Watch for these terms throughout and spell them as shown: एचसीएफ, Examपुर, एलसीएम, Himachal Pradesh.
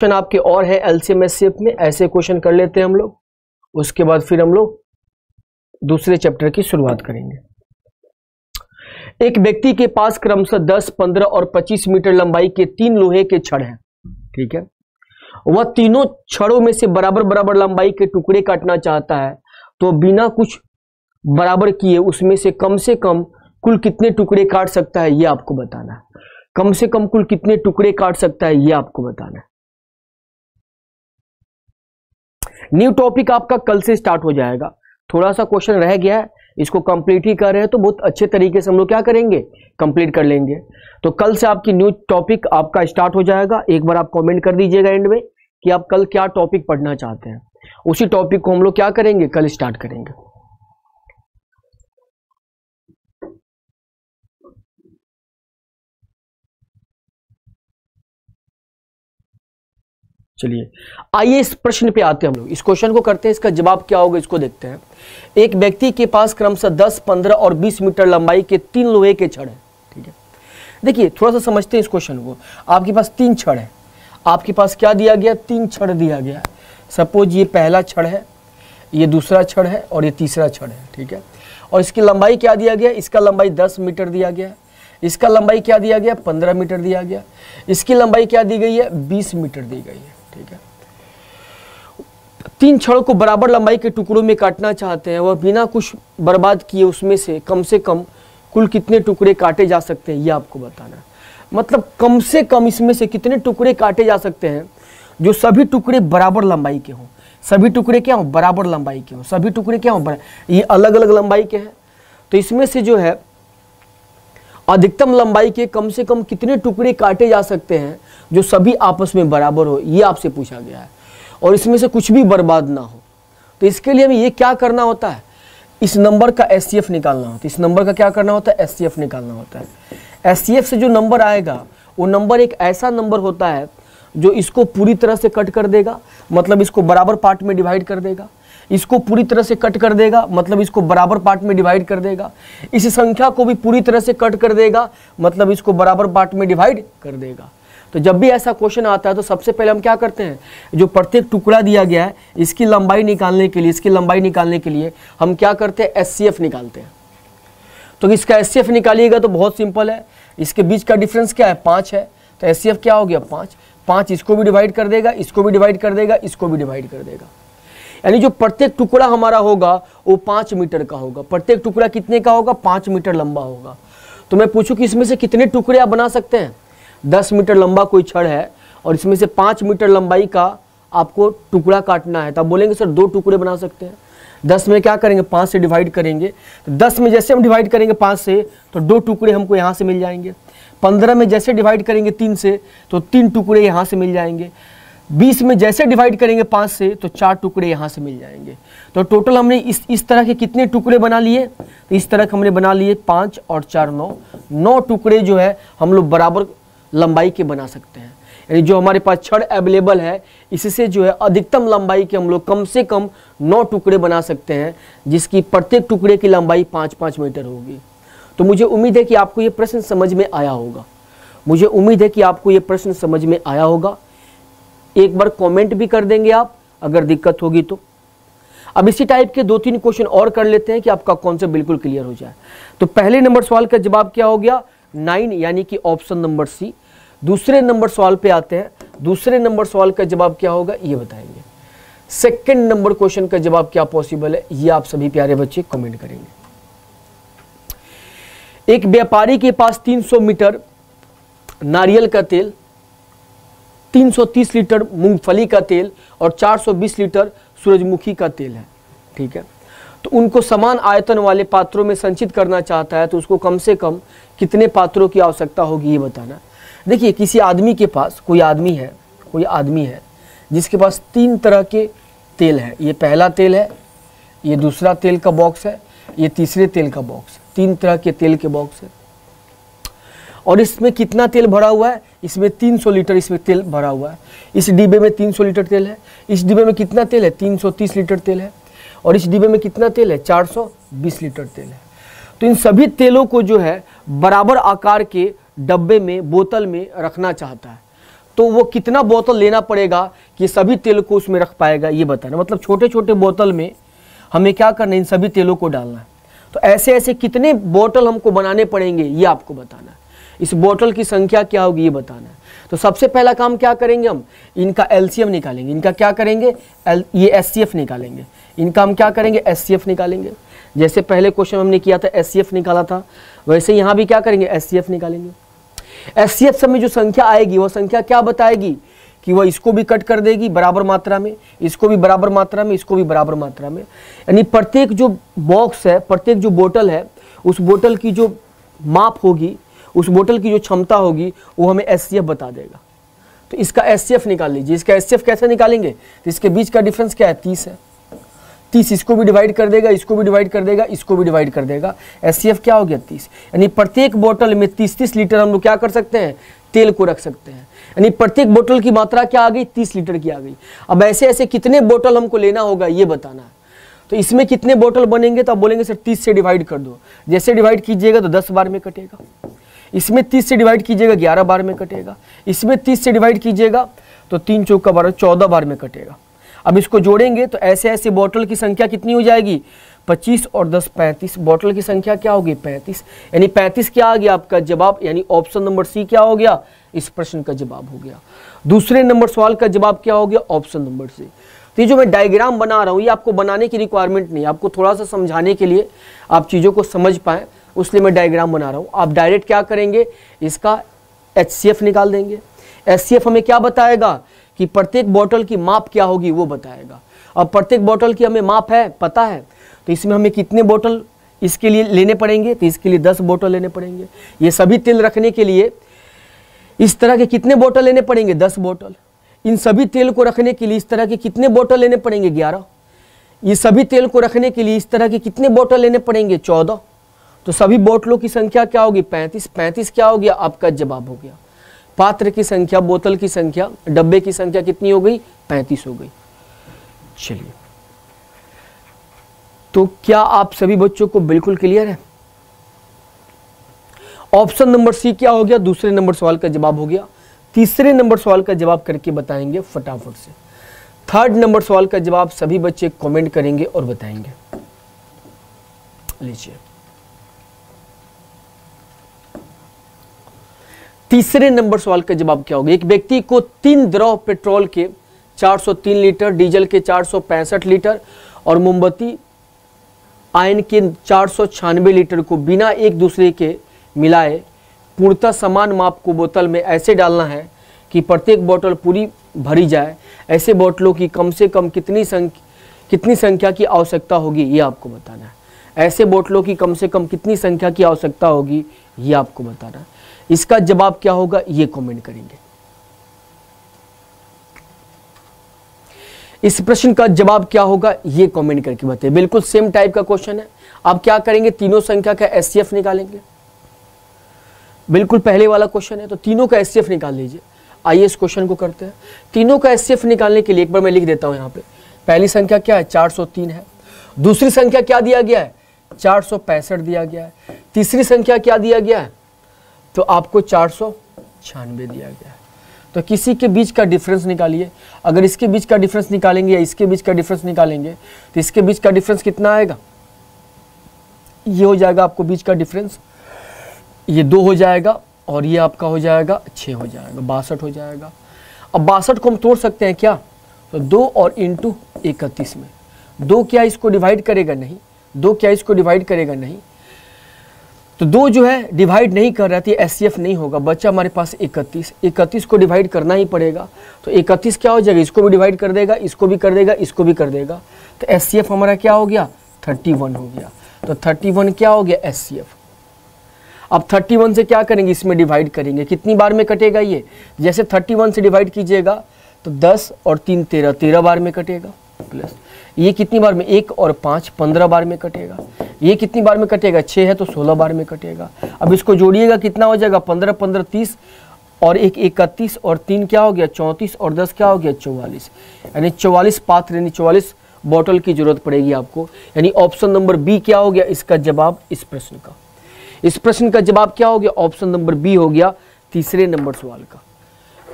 Question आपके और है एलसीएम एचसीएफ में, ऐसे क्वेश्चन कर लेते हैं हम लोग, उसके बाद फिर हम लोग दूसरे चैप्टर की शुरुआत करेंगे। एक व्यक्ति के पास क्रमशः 10, 15 और 25 मीटर लंबाई के 3 लोहे के छड़ हैं, ठीक है। वह तीनों छड़ों में से बराबर बराबर लंबाई के टुकड़े काटना चाहता है, तो बिना कुछ बराबर किए उसमें से कम कुल कितने टुकड़े काट सकता है, यह आपको बताना है। कम से कम कुल कितने टुकड़े काट सकता है, यह आपको बताना है। न्यू टॉपिक आपका कल से स्टार्ट हो जाएगा, थोड़ा सा क्वेश्चन रह गया है, इसको कंप्लीट ही कर रहे हैं तो बहुत अच्छे तरीके से हम लोग क्या करेंगे, कंप्लीट कर लेंगे। तो कल से आपकी न्यू टॉपिक आपका स्टार्ट हो जाएगा। एक बार आप कमेंट कर दीजिएगा एंड में कि आप कल क्या टॉपिक पढ़ना चाहते हैं, उसी टॉपिक को हम लोग क्या करेंगे, कल स्टार्ट करेंगे। चलिए आइए इस प्रश्न पे आते हैं हम लोग, इस क्वेश्चन को करते हैं, इसका जवाब क्या होगा इसको देखते हैं। एक व्यक्ति के पास क्रमशः 10, 15 और 20 मीटर लंबाई के 3 लोहे के छड़ हैं, ठीक है। देखिए थोड़ा सा समझते हैं इस क्वेश्चन को। आपके पास 3 छड़ है, आपके पास क्या दिया गया, 3 छड़ दिया गया है। सपोज ये पहला छड़ है, ये दूसरा छड़ है और ये तीसरा छड़ है, ठीक है। और इसकी लंबाई क्या दिया गया, इसका लंबाई 10 मीटर दिया गया है, इसका लंबाई क्या दिया गया, 15 मीटर दिया गया, इसकी लंबाई क्या दी गई है, 20 मीटर दी गई है, ठीक है। 3 छड़ों को बराबर लंबाई के टुकड़ों में काटना चाहते हैं, वह बिना कुछ बर्बाद किए उसमें से कम कुल कितने टुकड़े काटे जा सकते हैं, यह आपको बताना है। मतलब कम से कम इसमें से कितने टुकड़े काटे जा सकते हैं जो सभी टुकड़े बराबर लंबाई के हों, सभी टुकड़े क्या हों, बराबर लंबाई के हों, सभी टुकड़े क्या हों, ये अलग अलग लंबाई के हैं, तो इसमें से जो है अधिकतम लंबाई के कम से कम कितने टुकड़े काटे जा सकते हैं जो सभी आपस में बराबर हो, ये आपसे पूछा गया है। और इसमें से कुछ भी बर्बाद ना हो, तो इसके लिए हमें ये क्या करना होता है, इस नंबर का एचसीएफ निकालना होता है। इस नंबर का क्या करना होता है, एचसीएफ निकालना होता है। एचसीएफ से जो नंबर आएगा वो नंबर एक ऐसा नंबर होता है जो इसको पूरी तरह से कट कर देगा, मतलब इसको बराबर पार्ट में डिवाइड कर देगा, इसको पूरी तरह से कट कर देगा, मतलब इसको बराबर पार्ट में डिवाइड कर देगा, इस संख्या को भी पूरी तरह से कट कर देगा, मतलब इसको बराबर पार्ट में डिवाइड कर देगा। तो जब भी ऐसा क्वेश्चन आता है तो सबसे पहले हम क्या करते हैं, जो प्रत्येक टुकड़ा दिया गया है इसकी लंबाई निकालने के लिए, इसकी लंबाई निकालने के लिए हम क्या करते हैं, एचसीएफ निकालते हैं। तो इसका एचसीएफ निकालिएगा तो बहुत सिंपल है, इसके बीच का डिफरेंस क्या है, 5 है, तो एचसीएफ क्या हो गया, 5 इसको भी डिवाइड कर देगा, इसको भी डिवाइड कर देगा, इसको भी डिवाइड कर देगा, यानी जो प्रत्येक टुकड़ा हमारा होगा वो 5 मीटर का होगा। प्रत्येक टुकड़ा कितने का होगा, 5 मीटर लंबा होगा। तो मैं पूछूं कि इसमें से कितने टुकड़े आप बना सकते हैं, 10 मीटर लंबा कोई छड़ है और इसमें से 5 मीटर लंबाई का आपको टुकड़ा काटना है, तब बोलेंगे सर 2 टुकड़े बना सकते हैं। 10 में क्या करेंगे, 5 से डिवाइड करेंगे, तो 10 में जैसे हम डिवाइड करेंगे 5 से तो 2 टुकड़े हमको यहाँ से मिल जाएंगे। 15 में जैसे डिवाइड करेंगे 3 से तो 3 टुकड़े यहाँ से मिल जाएंगे। 20 में जैसे डिवाइड करेंगे 5 से तो 4 टुकड़े यहाँ से मिल जाएंगे। तो टोटल हमने इस तरह के कितने टुकड़े बना लिए, तो इस तरह के हमने बना लिए 5 और 4 9 टुकड़े जो है हम लोग बराबर लंबाई के बना सकते हैं। यानी जो हमारे पास छड़ अवेलेबल है इससे जो है अधिकतम लंबाई के हम लोग कम से कम 9 टुकड़े बना सकते हैं, जिसकी प्रत्येक टुकड़े की लंबाई 5-5 मीटर होगी। तो मुझे उम्मीद है कि आपको ये प्रश्न समझ में आया होगा, मुझे उम्मीद है कि आपको ये प्रश्न समझ में आया होगा। एक बार कमेंट भी कर देंगे आप अगर दिक्कत होगी तो। अब इसी टाइप के 2-3 क्वेश्चन और कर लेते हैं कि आपका कॉन्सेप्ट बिल्कुल क्लियर हो जाए। तो पहले नंबर सवाल का जवाब क्या हो गया, 9, यानी कि ऑप्शन नंबर सी। दूसरे नंबर सवाल पे आते हैं, दूसरे नंबर सवाल का जवाब क्या होगा ये बताएंगे। सेकंड नंबर क्वेश्चन का जवाब क्या पॉसिबल है ये आप सभी प्यारे बच्चे कमेंट करेंगे। एक व्यापारी के पास 300 मीटर नारियल का तेल, 330 लीटर मूंगफली का तेल और 420 लीटर सूरजमुखी का तेल है, ठीक है। तो उनको समान आयतन वाले पात्रों में संचित करना चाहता है, तो उसको कम से कम कितने पात्रों की आवश्यकता होगी ये बताना। देखिए किसी आदमी के पास, कोई आदमी है जिसके पास 3 तरह के तेल है। ये पहला तेल है, ये दूसरा तेल का बॉक्स है, ये तीसरे तेल का बॉक्स है। 3 तरह के तेल के बॉक्स है और इसमें कितना तेल भरा हुआ है, इसमें 300 लीटर इसमें तेल भरा हुआ है। इस डिब्बे में 300 लीटर तेल है, इस डिब्बे में कितना तेल है, 330 लीटर तेल है और इस डिब्बे में कितना तेल है, 420 लीटर तेल है। तो इन सभी तेलों को जो है बराबर आकार के डब्बे में, बोतल में रखना चाहता है। तो वो कितना बोतल लेना पड़ेगा कि सभी तेल को उसमें रख पाएगा ये बताना। मतलब छोटे छोटे बोतल में हमें क्या करना है, इन सभी तेलों को डालना है। तो ऐसे ऐसे कितने बोतल हमको बनाने पड़ेंगे ये आपको बताना है। इस बोतल की संख्या क्या होगी ये बताना है। तो सबसे पहला काम क्या करेंगे, हम इनका एलसीएम निकालेंगे। इनका क्या करेंगे, ये एचसीएफ निकालेंगे। इनका हम क्या करेंगे, एचसीएफ निकालेंगे। जैसे पहले क्वेश्चन हमने किया था एचसीएफ निकाला था, वैसे यहाँ भी क्या करेंगे, एचसीएफ निकालेंगे। एचसीएफ सब में जो संख्या आएगी वो संख्या क्या बताएगी कि वह इसको भी कट कर देगी बराबर मात्रा में, इसको भी बराबर मात्रा में, इसको भी बराबर मात्रा में। यानी प्रत्येक जो बॉक्स है, प्रत्येक जो बोतल है, उस बोतल की जो माप होगी, उस बोतल की जो क्षमता होगी वो हमें एचसीएफ बता देगा। तो इसका एचसीएफ निकाल लीजिए। इसका एचसीएफ कैसे निकालेंगे, तो इसके बीच का डिफरेंस क्या है, 30 है। 30 इसको भी डिवाइड कर देगा, इसको भी डिवाइड कर देगा, इसको भी डिवाइड कर देगा। एचसीएफ क्या हो गया, 30। यानी प्रत्येक बोतल में 30-30 लीटर हम लोग क्या कर सकते हैं, तेल को रख सकते हैं। यानी प्रत्येक बोतल की मात्रा क्या आ गई, 30 लीटर की आ गई। अब ऐसे ऐसे कितने बोतल हमको लेना होगा ये बताना है। तो इसमें कितने बोतल बनेंगे, तो आप बोलेंगे सर 30 से डिवाइड कर दो। जैसे डिवाइड कीजिएगा तो 10 बार में कटेगा। इसमें 30 से डिवाइड कीजिएगा 11 बार में कटेगा। इसमें 30 से डिवाइड कीजिएगा तो 3 चौका 12 14 बार में कटेगा। अब इसको जोड़ेंगे तो ऐसे ऐसे बोतल की संख्या कितनी हो जाएगी, 25 और 10 35। बोतल की संख्या क्या होगी, 35। यानी 35 क्या आ गया आपका जवाब, यानी ऑप्शन नंबर सी क्या हो गया, इस प्रश्न का जवाब हो गया। दूसरे नंबर सवाल का जवाब क्या हो गया, ऑप्शन नंबर सी। तो ये जो मैं डायग्राम बना रहा हूँ ये आपको बनाने की रिक्वायरमेंट नहीं, आपको थोड़ा सा समझाने के लिए, आप चीज़ों को समझ पाएँ उसलिए मैं डायग्राम बना रहा हूँ। आप डायरेक्ट क्या करेंगे, इसका एचसीएफ निकाल देंगे। एचसीएफ हमें क्या बताएगा कि प्रत्येक बोतल की माप क्या होगी वो बताएगा। अब प्रत्येक बोतल की हमें माप है पता है, तो इसमें हमें कितने बोतल इसके लिए लेने पड़ेंगे, तो इसके लिए 10 बोतल लेने पड़ेंगे। ये सभी तेल रखने के लिए इस तरह के कितने बोतल लेने पड़ेंगे, 10 बोतल। इन सभी तेल को रखने के लिए इस तरह के कितने बोतल लेने पड़ेंगे, 11। ये सभी तेल को रखने के लिए इस तरह के कितने बोतल लेने पड़ेंगे, 14। तो सभी बोतलों की संख्या क्या होगी, 35 35 क्या हो गया आपका जवाब हो गया। पात्र की संख्या, बोतल की संख्या, डब्बे की संख्या कितनी हो गई, 35 हो गई। चलिए, तो क्या आप सभी बच्चों को बिल्कुल क्लियर है। ऑप्शन नंबर सी क्या हो गया, दूसरे नंबर सवाल का जवाब हो गया। तीसरे नंबर सवाल का जवाब करके बताएंगे फटाफट से। थर्ड नंबर सवाल का जवाब सभी बच्चे कमेंट करेंगे और बताएंगे। लीजिए, तीसरे नंबर सवाल का जवाब क्या होगा। एक व्यक्ति को 3 द्रव पेट्रोल के 403 लीटर, डीजल के 465 लीटर और मोमबत्ती आयन के 496 लीटर को बिना एक दूसरे के मिलाए पूर्णतः समान माप को बोतल में ऐसे डालना है कि प्रत्येक बोतल पूरी भरी जाए। ऐसे बोतलों की कम से कम कितनी संख्या की आवश्यकता होगी ये आपको बताना है। ऐसे बोतलों की कम से कम कितनी संख्या की आवश्यकता होगी ये आपको बताना है। इसका जवाब क्या होगा ये कमेंट करेंगे। इस प्रश्न का जवाब क्या होगा ये कमेंट करके बताइए। बिल्कुल सेम टाइप का क्वेश्चन है। आप क्या करेंगे, तीनों संख्या का एचसीएफ निकालेंगे। बिल्कुल पहले वाला क्वेश्चन है, तो तीनों का एचसीएफ निकाल लीजिए। आइए इस क्वेश्चन को करते हैं। तीनों का एचसीएफ निकालने के लिए एक बार मैं लिख देता हूं। यहाँ पे पहली संख्या क्या है, 403 है। दूसरी संख्या क्या दिया गया है, 465 दिया गया है। तीसरी संख्या क्या दिया गया है, तो आपको 496 दिया गया है। तो किसी के बीच का डिफरेंस निकालिए। अगर इसके बीच का डिफरेंस निकालेंगे या इसके बीच का डिफरेंस निकालेंगे तो इसके बीच का डिफरेंस कितना आएगा, ये हो जाएगा आपको बीच का डिफरेंस, ये 2 हो जाएगा और ये आपका हो जाएगा 6 हो जाएगा, 62 हो जाएगा। अब 62 को हम तोड़ सकते हैं क्या, तो 2 और इंटू 31 में। 2 क्या इसको डिवाइड करेगा, नहीं। 2 क्या इसको डिवाइड करेगा, नहीं। तो 2 जो है डिवाइड नहीं कर रहा था, एचसीएफ नहीं होगा। बच्चा हमारे पास 31 को डिवाइड करना ही पड़ेगा। तो 31 क्या हो जाएगा, इसको भी डिवाइड कर देगा, इसको भी कर देगा, इसको भी कर देगा। तो एचसीएफ हमारा क्या हो गया, 31 हो गया। तो 31 क्या हो गया, एचसीएफ। अब 31 से क्या करेंगे, इसमें डिवाइड करेंगे। कितनी बार में कटेगा ये, जैसे 31 से डिवाइड कीजिएगा तो 10 और 3 13 बार में कटेगा। प्लस ये कितनी बार में, 1 और 5 15 बार में कटेगा। ये कितनी बार में कटेगा, 6 है तो 16 बार में कटेगा। अब इसको जोड़िएगा कितना हो जाएगा, 15 15 30 और 1 31 और 3 क्या हो गया, 34 और 10 क्या हो गया, 44। यानी 44 पात्र यानी 44 बोतल की जरूरत पड़ेगी आपको। यानी ऑप्शन नंबर बी क्या हो गया इसका जवाब, इस प्रश्न का। इस प्रश्न का जवाब क्या हो गया, ऑप्शन नंबर बी हो गया तीसरे नंबर सवाल का।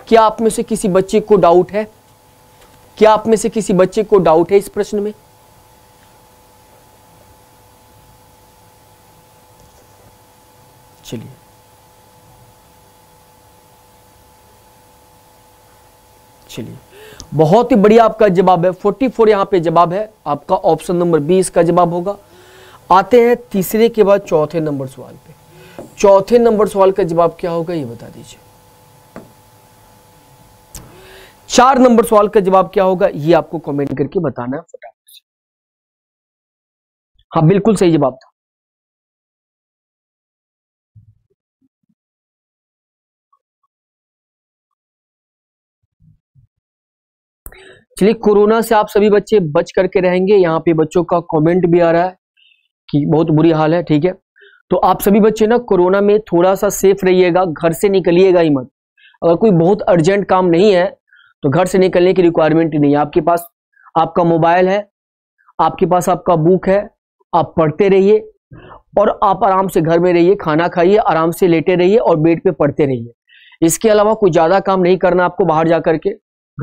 क्या आप में से किसी बच्चे को डाउट है? क्या आप में से किसी बच्चे को डाउट है इस प्रश्न में? चलिए, चलिए, बहुत ही बढ़िया आपका जवाब है 44 यहां पे जवाब है आपका ऑप्शन नंबर बी इसका जवाब होगा। आते हैं तीसरे के बाद चौथे नंबर सवाल पे। चौथे नंबर सवाल का जवाब क्या होगा ये बता दीजिए। 4 नंबर सवाल का जवाब क्या होगा ये आपको कमेंट करके बताना है फटाफट से। हाँ, बिल्कुल सही जवाब था। चलिए, कोरोना से आप सभी बच्चे बच करके रहेंगे। यहाँ पे बच्चों का कमेंट भी आ रहा है कि बहुत बुरी हाल है। ठीक है, तो आप सभी बच्चे ना कोरोना में थोड़ा सा सेफ रहिएगा, घर से निकलिएगा ही मत। अगर कोई बहुत अर्जेंट काम नहीं है तो घर से निकलने की रिक्वायरमेंट ही नहीं है। आपके पास आपका मोबाइल है, आपके पास आपका बुक है, आप पढ़ते रहिए और आप आराम से घर में रहिए, खाना खाइए, आराम से लेटे रहिए और बेड पे पढ़ते रहिए। इसके अलावा कोई ज़्यादा काम नहीं करना आपको बाहर जा करके।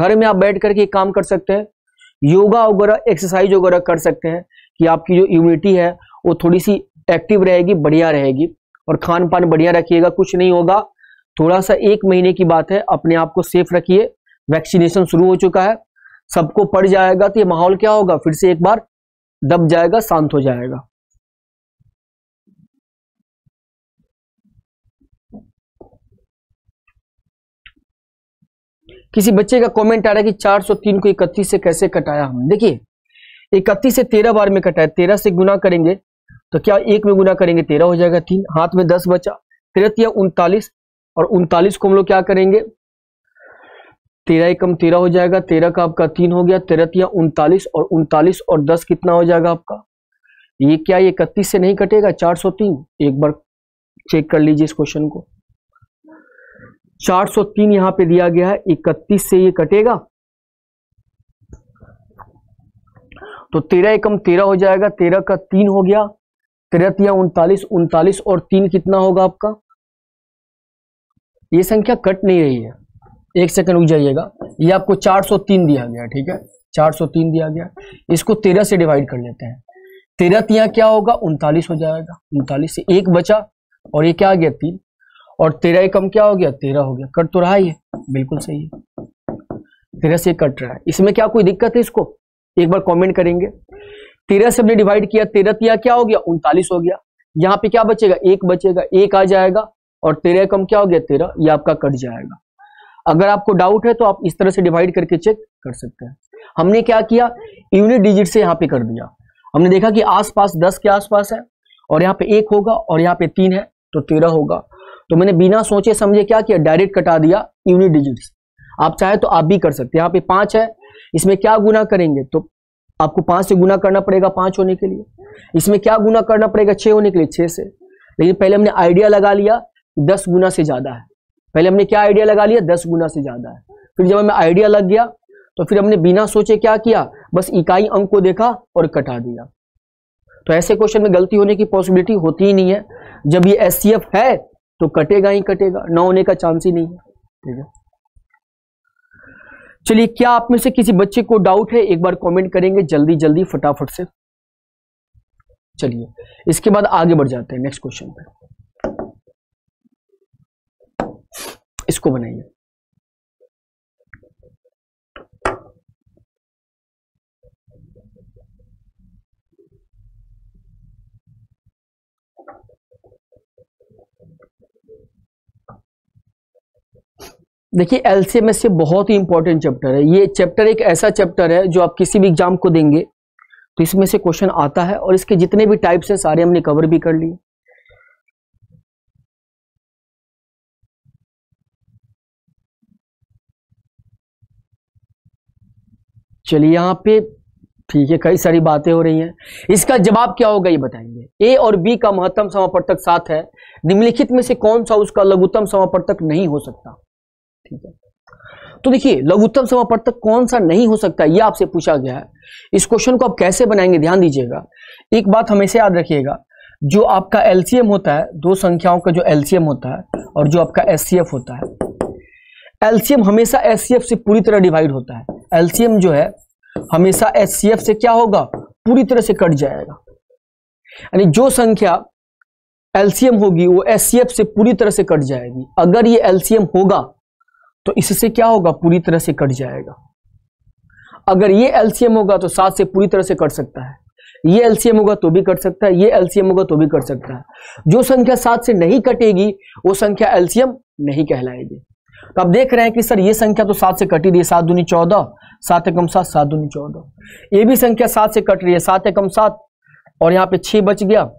घर में आप बैठ करके एक काम कर सकते हैं, योगा वगैरह एक्सरसाइज वगैरह कर सकते हैं कि आपकी जो इम्यूनिटी है वो थोड़ी सी एक्टिव रहेगी, बढ़िया रहेगी। और खान पान बढ़िया रखिएगा, कुछ नहीं होगा। थोड़ा सा 1 महीने की बात है, अपने आप को सेफ रखिए। वैक्सीनेशन शुरू हो चुका है, सबको पड़ जाएगा तो ये माहौल क्या होगा, फिर से एक बार दब जाएगा, शांत हो जाएगा। किसी बच्चे का कमेंट आ रहा है कि 403 को 31 से कैसे कटाया हमने। देखिए, 31 से 13 बार में कटाया, 13 से गुना करेंगे तो क्या 1 में गुना करेंगे 13 हो जाएगा, 3 हाथ में 10 बचा, 13 या 39, और 39 को हम लोग क्या करेंगे, 13 एकम 13 हो जाएगा, 13 का आपका 3 हो गया, 13 या 39, और 39 और 10 कितना हो जाएगा आपका, ये क्या ये 31 से नहीं कटेगा 403। एक बार चेक कर लीजिए इस क्वेश्चन को, 403 यहां पे दिया गया है, 31 से ये कटेगा तो 13 एकम 13 हो जाएगा, 13 का 3 हो गया, 13 या 39, 39 और 3 कितना होगा आपका, ये संख्या कट नहीं रही है। 1 सेकंड रुक जाइएगा, ये आपको 403 दिया गया, ठीक है 403 दिया गया, इसको 13 से डिवाइड कर लेते हैं, 13 3 क्या होगा 39 हो जाएगा, 39 से 1 बचा और ये क्या आ गया 3, और 13 कम क्या हो गया 13 हो गया, कट तो रहा ही है, बिल्कुल सही है 13 से कट रहा है। इसमें क्या कोई दिक्कत है, इसको एक बार कमेंट करेंगे। 13 से हमने डिवाइड किया, 13 3 क्या हो गया 39 हो गया, यहाँ पे क्या बचेगा 1 बचेगा, 1 आ जाएगा और 13 कम क्या हो गया 13, ये आपका कट जाएगा। अगर आपको डाउट है तो आप इस तरह से डिवाइड करके चेक कर सकते हैं। हमने क्या किया, यूनिट डिजिट से यहाँ पे कर दिया, हमने देखा कि आसपास 10 के आसपास है और यहाँ पे 1 होगा और यहाँ पे 3 है तो 13 होगा। तो मैंने बिना सोचे समझे क्या किया, डायरेक्ट कटा दिया यूनिट डिजिट्स। आप चाहे तो आप भी कर सकते हैं। यहाँ पे 5 है, इसमें क्या गुना करेंगे तो आपको 5 से गुना करना पड़ेगा 5 होने के लिए, इसमें क्या गुना करना पड़ेगा 6 होने के लिए 6 से। लेकिन पहले हमने आइडिया लगा लिया 10 गुना से ज्यादा है, पहले हमने क्या आइडिया लगा लिया 10 गुना से ज्यादा है। फिर जब हमें आइडिया लग गया तो फिर हमने बिना सोचे क्या किया, बस इकाई अंक को देखा और कटा दिया। तो ऐसे क्वेश्चन में गलती होने की पॉसिबिलिटी होती ही नहीं है। जब ये एचसीएफ है तो कटेगा ही कटेगा, ना होने का चांस ही नहीं है, ठीक है। चलिए, क्या आप में से किसी बच्चे को डाउट है, एक बार कमेंट करेंगे जल्दी जल्दी फटाफट से। चलिए, इसके बाद आगे बढ़ जाते हैं नेक्स्ट क्वेश्चन पे। इसको बनाइए, देखिए एलसीएम में से बहुत ही इंपॉर्टेंट चैप्टर है। ये चैप्टर एक ऐसा चैप्टर है जो आप किसी भी एग्जाम को देंगे तो इसमें से क्वेश्चन आता है, और इसके जितने भी टाइप्स हैं सारे हमने कवर भी कर लिए। चलिए, यहाँ पे ठीक है कई सारी बातें हो रही हैं। इसका जवाब क्या होगा ये बताएंगे। ए और बी का महत्तम समापवर्तक साथ है, निम्नलिखित में से कौन सा उसका लघुत्तम समापवर्तक नहीं हो सकता। ठीक है, तो देखिए लघुत्तम समापवर्तक कौन सा नहीं हो सकता यह आपसे पूछा गया है। इस क्वेश्चन को आप कैसे बनाएंगे ध्यान दीजिएगा। एक बात हमेशा याद रखिएगा, जो आपका एलसीएम होता है, दो संख्याओं का जो एलसीएम होता है और जो आपका एचसीएफ होता है, एलसीएम हमेशा एचसीएफ से पूरी तरह डिवाइड होता है। एलसीएम जो है हमेशा एचसीएफ से क्या होगा, पूरी तरह से कट जाएगा। यानी जो संख्या एलसीएम होगी वो एचसीएफ से पूरी तरह से कट जाएगी। अगर ये एलसीएम होगा तो इससे क्या होगा, पूरी तरह से कट जाएगा। अगर ये एलसीएम होगा तो 7 से पूरी तरह से कट सकता है, ये एलसीएम होगा तो भी कट सकता है, ये एलसीएम होगा तो भी कट सकता है। जो संख्या 7 से नहीं कटेगी वो संख्या एलसीएम नहीं कहलाएगी। तो आप देख रहे हैं कि सर ये संख्या तो 7 से कट ही रही है, 7 दूनी 14, 7 एकम 7, 7 दूनी 14। ये भी संख्या 7 से कट रही है, 7 एकम 7 और यहाँ पे 6 बच गया,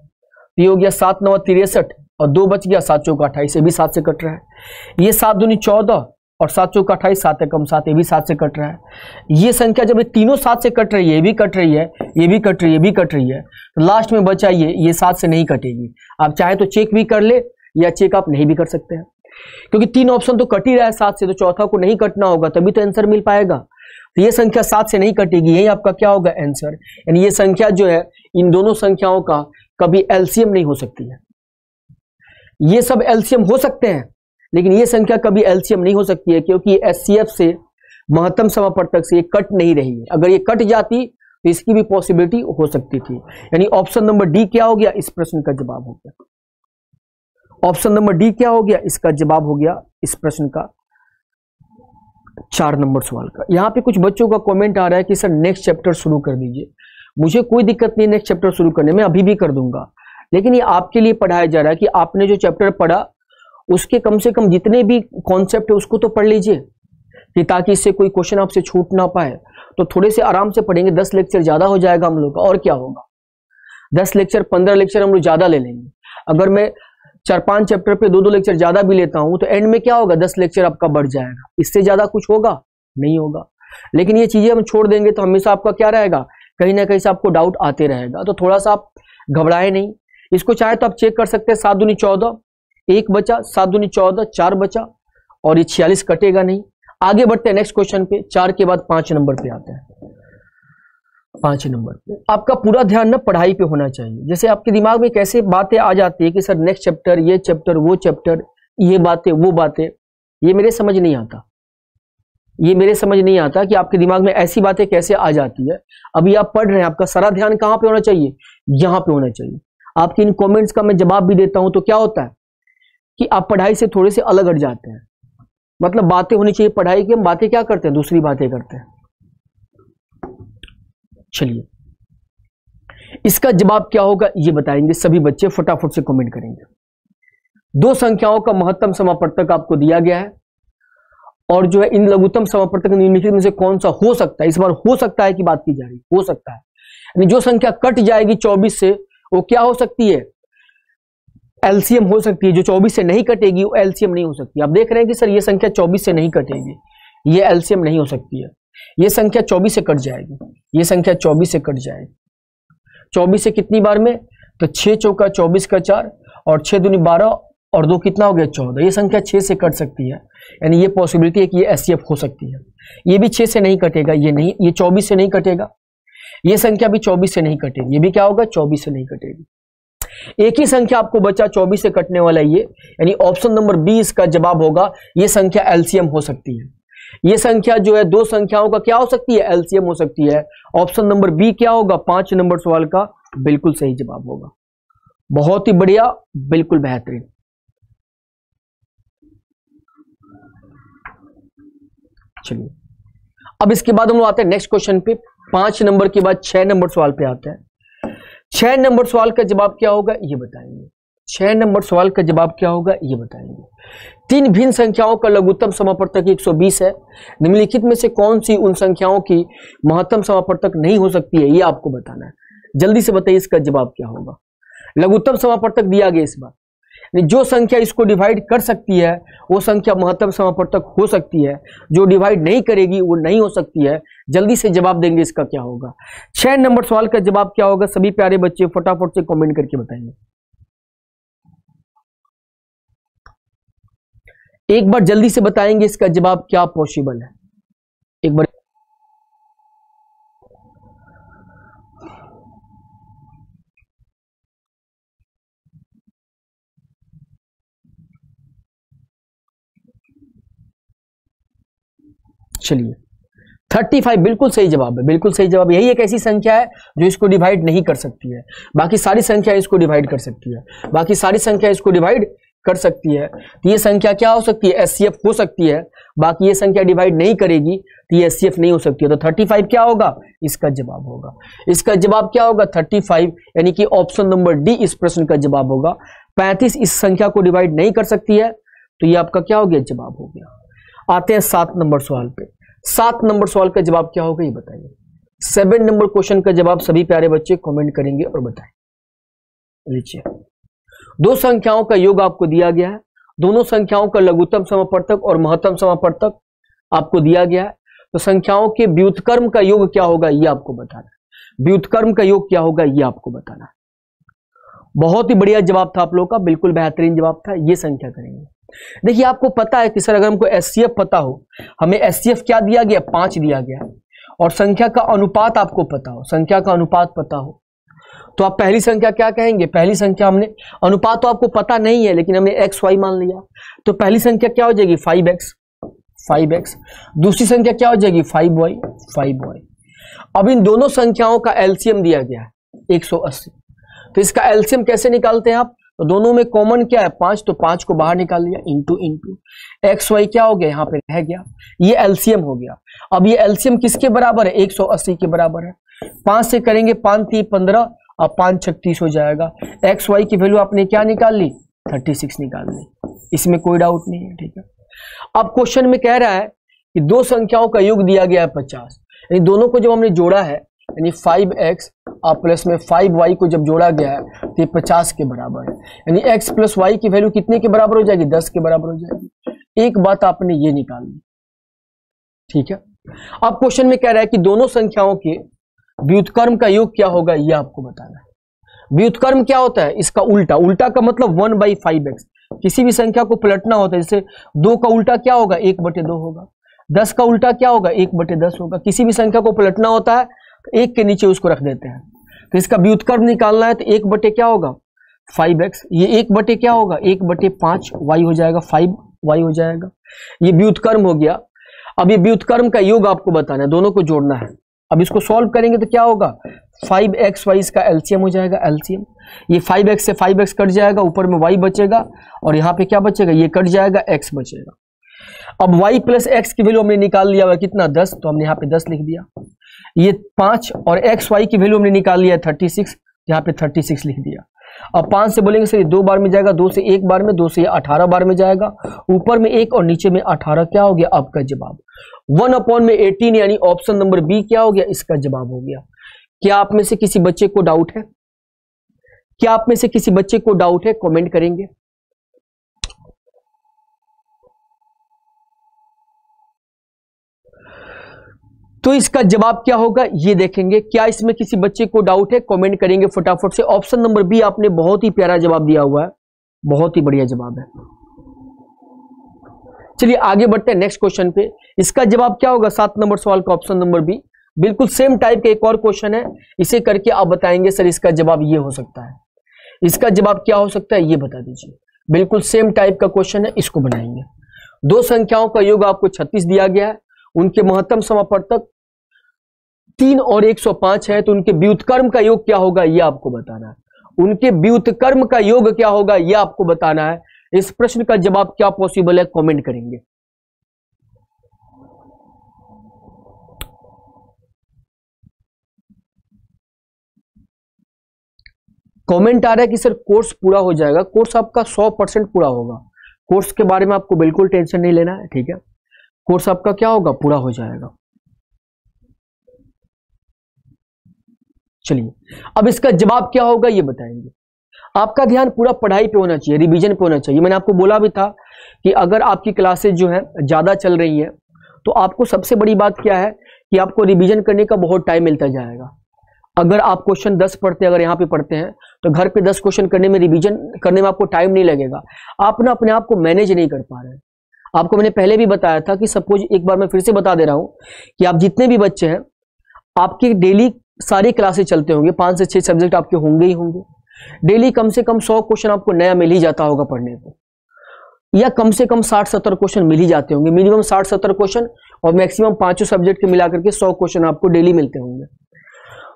ये हो गया 7 9 63 और 2 बच गया, 7 चौका 28, ये भी 7 से कट रहा है। ये 7 दूनी 14 और 7 चौका 28, 7 एकम 7, ये भी 7 से कट रहा है। ये संख्या जब ये तीनों 7 से कट रही है, ये भी कट रही है, ये भी कट रही है, ये भी कट रही है, तो लास्ट में बचा ये 7 से नहीं कटेगी। आप चाहे तो चेक भी कर ले या चेक आप नहीं भी कर सकते हैं, क्योंकि तीन ऑप्शन तो कट ही रहा है 7 से, तो चौथा को नहीं कटना होगा तभी तो आंसर मिल पाएगा। तो ये संख्या 7 से नहीं कटेगी, यही आपका क्या होगा आंसर। यानी ये संख्या जो है इन दोनों संख्याओं का कभी एलसीएम नहीं हो सकती है। ये सब एलसीएम हो सकते हैं लेकिन ये संख्या कभी एलसीएम नहीं हो सकती है, क्योंकि एचसीएफ से महत्तम समापवर्तक से ये कट नहीं रही है। अगर ये कट जाती तो इसकी भी पॉसिबिलिटी हो सकती थी। यानी ऑप्शन नंबर डी क्या हो गया, इस प्रश्न का जवाब हो गया। ऑप्शन नंबर डी क्या हो गया, इसका जवाब हो गया इस प्रश्न का 4 नंबर सवाल का। यहाँ पे कुछ बच्चों का कॉमेंट आ रहा है कि सर नेक्स्ट चैप्टर शुरू कर दीजिए। मुझे कोई दिक्कत नहीं, नेक्स्ट चैप्टर शुरू करने में अभी भी कर दूंगा, लेकिन ये आपके लिए पढ़ाया जा रहा है कि आपने जो चैप्टर पढ़ा उसके कम से कम जितने भी कॉन्सेप्ट है उसको तो पढ़ लीजिए, कि ताकि इससे कोई क्वेश्चन आपसे छूट ना पाए। तो थोड़े से आराम से पढ़ेंगे, 10 लेक्चर ज़्यादा हो जाएगा हम लोग का, और क्या होगा, 10 लेक्चर 15 लेक्चर हम लोग ज़्यादा ले लेंगे। अगर मैं 4-5 चैप्टर पे 2-2 लेक्चर ज़्यादा भी लेता हूँ तो एंड में क्या होगा, 10 लेक्चर आपका बढ़ जाएगा। इससे ज़्यादा कुछ होगा नहीं होगा, लेकिन ये चीज़ें हम छोड़ देंगे तो हमेशा आपका क्या रहेगा, कहीं ना कहीं से आपको डाउट आते रहेगा। तो थोड़ा सा आप घबराए नहीं, इसको चाहे तो आप चेक कर सकते हैं। 7 दूनी 14, 1 बचा, 7 दूनी 14, 4 बचा, और ये 46 कटेगा नहीं। आगे बढ़ते हैं नेक्स्ट क्वेश्चन पे। 4 के बाद 5 नंबर पे आते हैं। 5 नंबर पे आपका पूरा ध्यान ना पढ़ाई पे होना चाहिए। जैसे आपके दिमाग में कैसे बातें आ जाती है कि सर नेक्स्ट चैप्टर, ये चैप्टर, वो चैप्टर, ये बातें, वो बातें, ये मेरे समझ नहीं आता, ये मेरे समझ नहीं आता कि आपके दिमाग में ऐसी बातें कैसे आ जाती है। अभी आप पढ़ रहे हैं, आपका सारा ध्यान कहाँ पे होना चाहिए, यहाँ पे होना चाहिए। आपके इन कॉमेंट्स का मैं जवाब भी देता हूँ तो क्या होता है कि आप पढ़ाई से थोड़े से अलग हट जाते हैं। मतलब बातें होनी चाहिए पढ़ाई की, हम बातें क्या करते हैं, दूसरी बातें करते हैं। चलिए इसका जवाब क्या होगा ये बताएंगे सभी बच्चे, फटाफट से कमेंट करेंगे। 2 संख्याओं का महत्तम समापवर्तक आपको दिया गया है, और जो है इन लघुत्तम समापवर्तक निम्नलिखित में से कौन सा हो सकता है, इस बार हो सकता है की बात की जा रही, हो सकता है। यानी जो संख्या कट जाएगी 24 से वो क्या हो सकती है, एलसीएम हो सकती है। जो 24 से नहीं कटेगी वो एलसीएम नहीं हो सकती। आप देख रहे हैं कि सर ये संख्या 24 से नहीं कटेगी, ये एलसीएम नहीं हो सकती है। ये संख्या 24 से कट जाएगी, ये संख्या 24 से कट जाएगी। 24 से कितनी बार में, तो 6 चौका 24 का 4 और 6 दूनी 12 और 2 कितना हो गया, 14। ये संख्या 6 से कट सकती है, यानी ये पॉसिबिलिटी है कि ये एचसीएफ हो सकती है। ये भी 6 से नहीं कटेगा, ये नहीं, ये 24 से नहीं कटेगा। ये संख्या भी 24 से नहीं कटेगी, ये भी क्या होगा, 24 से नहीं कटेगी। एक ही संख्या आपको बचा 24 से कटने वाला ये, यानी ऑप्शन नंबर बी इसका जवाब होगा। ये संख्या एलसीएम हो सकती है। ये संख्या जो है 2 संख्याओं का क्या हो सकती है, एलसीएम हो सकती है। ऑप्शन नंबर बी क्या होगा, 5 नंबर सवाल का बिल्कुल सही जवाब होगा। बहुत ही बढ़िया, बिल्कुल बेहतरीन। चलिए अब इसके बाद हम लोग आते हैं नेक्स्ट क्वेश्चन पे। 5 नंबर के बाद 6 नंबर सवाल पे आते हैं। 6 नंबर सवाल का जवाब क्या होगा ये बताएंगे। 6 नंबर सवाल का जवाब क्या होगा ये बताएंगे। 3 भिन्न संख्याओं का लघुत्तम समापवर्तक 120 है, निम्नलिखित में से कौन सी उन संख्याओं की महत्तम समापवर्तक नहीं हो सकती है, ये आपको बताना है। जल्दी से बताइए इसका जवाब क्या होगा। लघुत्तम समापवर्तक दिया गया इस बार, जो संख्या इसको डिवाइड कर सकती है वो संख्या महत्तम समापवर्तक हो सकती है, जो डिवाइड नहीं करेगी वो नहीं हो सकती है। जल्दी से जवाब देंगे इसका क्या होगा। 6 नंबर सवाल का जवाब क्या होगा, सभी प्यारे बच्चे फटाफट से कमेंट करके बताएंगे। एक बार जल्दी से बताएंगे इसका जवाब क्या पॉसिबल है। एक बार चलिए 35 बिल्कुल सही जवाब है, बिल्कुल सही जवाब। यही एक ऐसी संख्या है जो इसको डिवाइड नहीं कर सकती है, बाकी सारी संख्या इसको डिवाइड कर सकती है, बाकी सारी संख्या इसको डिवाइड कर सकती है। तो ये संख्या क्या हो सकती है? एचसीएफ हो सकती है, बाकी ये संख्या डिवाइड नहीं करेगी तो ये एचसीएफ नहीं हो सकती है। तो 35 क्या होगा? इसका जवाब होगा, इसका जवाब क्या होगा? 35, यानी कि ऑप्शन नंबर डी इस प्रश्न का जवाब होगा। 35 इस संख्या को डिवाइड नहीं कर सकती है, तो ये आपका क्या हो गया? जवाब हो गया। आते हैं 7 नंबर सवाल पे। 7 नंबर सवाल का जवाब क्या होगा ये बताइए। 7 नंबर क्वेश्चन का जवाब सभी प्यारे बच्चे कमेंट करेंगे और बताएं। लीजिए, दो संख्याओं का योग आपको दिया गया है, दोनों संख्याओं का लघुत्तम समापवर्तक और महत्तम समापवर्तक आपको दिया गया है। तो संख्याओं के व्युत्क्रम का योग क्या होगा ये आपको बताना है, व्युत्क्रम का योग क्या होगा ये आपको बताना है। बहुत ही बढ़िया जवाब था आप लोगों का, बिल्कुल बेहतरीन जवाब था। ये संख्या करेंगे। देखिए आपको पता है कि सर अगर हमको एचसीएफ पता हो, हमें एचसीएफ क्या दिया गया? 5 दिया गया। और संख्या का अनुपात आपको पता हो, संख्या का अनुपात पता हो, तो आप पहली संख्या क्या कहेंगे? पहली संख्या हमने अनुपात तो आपको पता नहीं है, लेकिन हमने एक्स वाई मान लिया, तो पहली संख्या क्या हो जाएगी? 5x, 5x। दूसरी संख्या क्या हो जाएगी? 5y, 5y। अब इन दोनों संख्याओं का एलसीएम दिया गया है 180, तो इसका एलसीएम कैसे निकालते हैं आप? तो दोनों में कॉमन क्या है? 5, तो 5 को बाहर निकाल लिया, इंटू इंटू एक्स वाई क्या हो गया? यहाँ पे रह गया, ये एलसीएम हो गया। अब ये एलसीएम किसके बराबर है? 180 के बराबर है। 5 से करेंगे 5×3 15 और 5×6 30 हो जाएगा। एक्स वाई की वैल्यू आपने क्या निकाल ली? 36 निकाल ली, इसमें कोई डाउट नहीं है, ठीक है। अब क्वेश्चन में कह रहा है कि दो संख्याओं का योग दिया गया है 50, यानी दोनों को जब हमने जोड़ा है, यानी 5x और प्लस में 5y को जब जोड़ा गया है तो ये 50 के बराबर है, यानी x प्लस वाई की वैल्यू कितने के बराबर हो जाएगी? 10 के बराबर हो जाएगी। एक बात आपने ये निकाल ली, ठीक है। अब क्वेश्चन में कह रहा है कि दोनों संख्याओं के व्युत्क्रम का योग क्या होगा ये आपको बताना है। व्युत्क्रम क्या होता है? इसका उल्टा, उल्टा का मतलब 1/5x। किसी भी संख्या को पलटना होता है, जैसे 2 का उल्टा क्या होगा? 1/2 होगा। 10 का उल्टा क्या होगा? 1/10 होगा। किसी भी संख्या को पलटना होता है तो 1 के नीचे उसको रख देते हैं, तो इसका व्युत्क्रम निकालना है, तो 1/ क्या होगा? 5x। ये 1/ क्या होगा? 1/5y हो जाएगा, 5y हो जाएगा। ये व्युत्क्रम हो गया। अब ये व्युत्क्रम का योग आपको बताना है, दोनों को जोड़ना है। अब इसको सॉल्व करेंगे तो क्या होगा? 5xy इसका एलसीएम हो जाएगा, एलसीएम। ये 5x से 5x कट जाएगा, ऊपर में y बचेगा और यहाँ पे क्या बचेगा? ये कट जाएगा, x बचेगा। अब y प्लस एक्स की वैल्यू हमने निकाल लिया हुआ कितना? 10, तो हमने यहाँ पे 10 लिख दिया। ये 5 और xy की वैल्यू हमने निकाल लिया है 36, यहाँ पे 36 लिख दिया। अब 5 से बोलेंगे सर ये 2 बार में जाएगा, 2 से 1 बार में, 2 से 18 बार में जाएगा, ऊपर में 1 और नीचे में 18। क्या हो गया आपका जवाब? 1/18, यानी ऑप्शन नंबर बी क्या हो गया? इसका जवाब हो गया। क्या आप में से किसी बच्चे को डाउट है? क्या आप में से किसी बच्चे को डाउट है? कमेंट करेंगे। तो इसका जवाब क्या होगा ये देखेंगे। क्या इसमें किसी बच्चे को डाउट है? कमेंट करेंगे फटाफट से। ऑप्शन नंबर बी आपने बहुत ही प्यारा जवाब दिया हुआ है, बहुत ही बढ़िया जवाब है। चलिए आगे बढ़ते हैं नेक्स्ट क्वेश्चन पे। इसका जवाब क्या होगा 7 नंबर सवाल का? Option number B. बिल्कुल सेम टाइप का एक और क्वेश्चन है, इसे करके आप बताएंगे सर इसका जवाब ये हो सकता है, इसका जवाब क्या हो सकता है ये बता दीजिए। बिल्कुल सेम टाइप का क्वेश्चन है, इसको बनाएंगे। दो संख्याओं का योग आपको 36 दिया गया है, उनके महत्तम समापवर्तक 3 और 105 है, तो उनके व्युत्क्रम का योग क्या होगा यह आपको बताना है। उनके व्युत्क्रम का योग क्या होगा यह आपको बताना है। इस प्रश्न का जवाब क्या पॉसिबल है? कमेंट करेंगे। कमेंट आ रहा है कि सर कोर्स पूरा हो जाएगा। कोर्स आपका 100% पूरा होगा, कोर्स के बारे में आपको बिल्कुल टेंशन नहीं लेना है, ठीक है। कोर्स आपका क्या होगा? पूरा हो जाएगा। चलिए अब इसका जवाब क्या होगा ये बताएंगे। आपका ध्यान पूरा पढ़ाई पे होना चाहिए, रिवीजन पे होना चाहिए। मैंने आपको बोला भी था कि अगर आपकी क्लासेस जो है ज़्यादा चल रही हैं, तो आपको सबसे बड़ी बात क्या है कि आपको रिवीजन करने का बहुत टाइम मिलता जाएगा। अगर आप क्वेश्चन 10 पढ़ते हैं, अगर यहाँ पे पढ़ते हैं, तो घर पे 10 क्वेश्चन करने में, रिवीजन करने में आपको टाइम नहीं लगेगा। आप ना अपने आप को मैनेज नहीं कर पा रहे हैं। आपको मैंने पहले भी बताया था कि सपोज, एक बार मैं फिर से बता दे रहा हूँ कि आप जितने भी बच्चे हैं, आपकी डेली सारी क्लासेस चलते होंगे, 5 से 6 सब्जेक्ट आपके होंगे ही होंगे। डेली कम से कम 100 क्वेश्चन आपको नया मिल ही जाता होगा पढ़ने को। या कम से कम 60-70 क्वेश्चन मिल ही जाते होंगे, मिनिमम 60-70 क्वेश्चन और मैक्सिमम पांचों सब्जेक्ट के मिलाकर के 100 क्वेश्चन आपको डेली मिलते होंगे।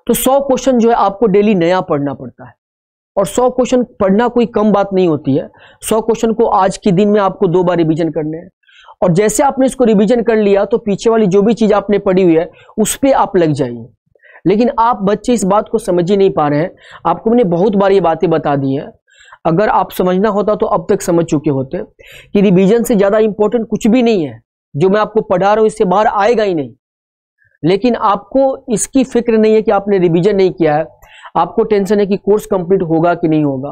तो 100 क्वेश्चन जो है आपको डेली नया पढ़ना पड़ता है, और 100 क्वेश्चन पढ़ना कोई कम बात नहीं होती है। 100 क्वेश्चन को आज के दिन में आपको 2 बार रिविजन करने हैं, और जैसे आपने इसको रिविजन कर लिया तो पीछे वाली जो भी चीज आपने पढ़ी हुई है उस पर आप लग जाइए। लेकिन आप बच्चे इस बात को समझ ही नहीं पा रहे हैं, आपको मैंने बहुत बार ये बातें बता दी हैं। अगर आप समझना होता तो अब तक समझ चुके होते कि रिवीजन से ज़्यादा इम्पोर्टेंट कुछ भी नहीं है, जो मैं आपको पढ़ा रहा हूँ इससे बाहर आएगा ही नहीं। लेकिन आपको इसकी फिक्र नहीं है कि आपने रिवीजन नहीं किया है, आपको टेंशन है कि कोर्स कंप्लीट होगा कि नहीं होगा।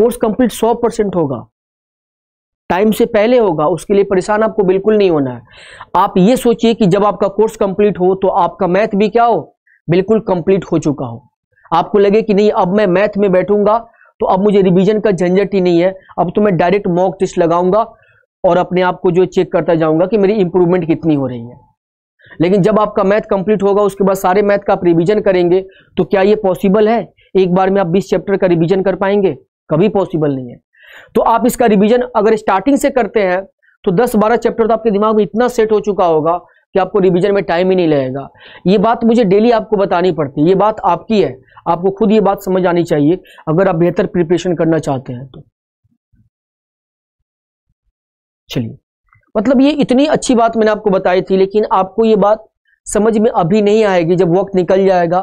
कोर्स कंप्लीट 100% होगा, टाइम से पहले होगा, उसके लिए परेशान आपको बिल्कुल नहीं होना है। आप ये सोचिए कि जब आपका कोर्स कंप्लीट हो तो आपका मैथ भी क्या हो, बिल्कुल कंप्लीट हो चुका हो। आपको लगे कि नहीं अब मैं मैथ में बैठूंगा तो अब मुझे रिवीजन का झंझट ही नहीं है, अब तो मैं डायरेक्ट मॉक टेस्ट लगाऊंगा और अपने आप को जो चेक करता जाऊंगा कि मेरी इंप्रूवमेंट कितनी हो रही है। लेकिन जब आपका मैथ कंप्लीट होगा उसके बाद सारे मैथ का आप रिवीजन करेंगे तो क्या ये पॉसिबल है? एक बार में आप 20 चैप्टर का रिवीजन कर पाएंगे? कभी पॉसिबल नहीं है। तो आप इसका रिवीजन अगर स्टार्टिंग से करते हैं तो 10-12 चैप्टर तो आपके दिमाग में इतना सेट हो चुका होगा कि आपको रिवीजन में टाइम ही नहीं लगेगा। ये बात मुझे डेली आपको बतानी पड़ती है, ये बात आपकी है, आपको खुद ये बात समझ आनी चाहिए अगर आप बेहतर प्रिपरेशन करना चाहते हैं तो। चलिए, मतलब ये इतनी अच्छी बात मैंने आपको बताई थी, लेकिन आपको ये बात समझ में अभी नहीं आएगी। जब वक्त निकल जाएगा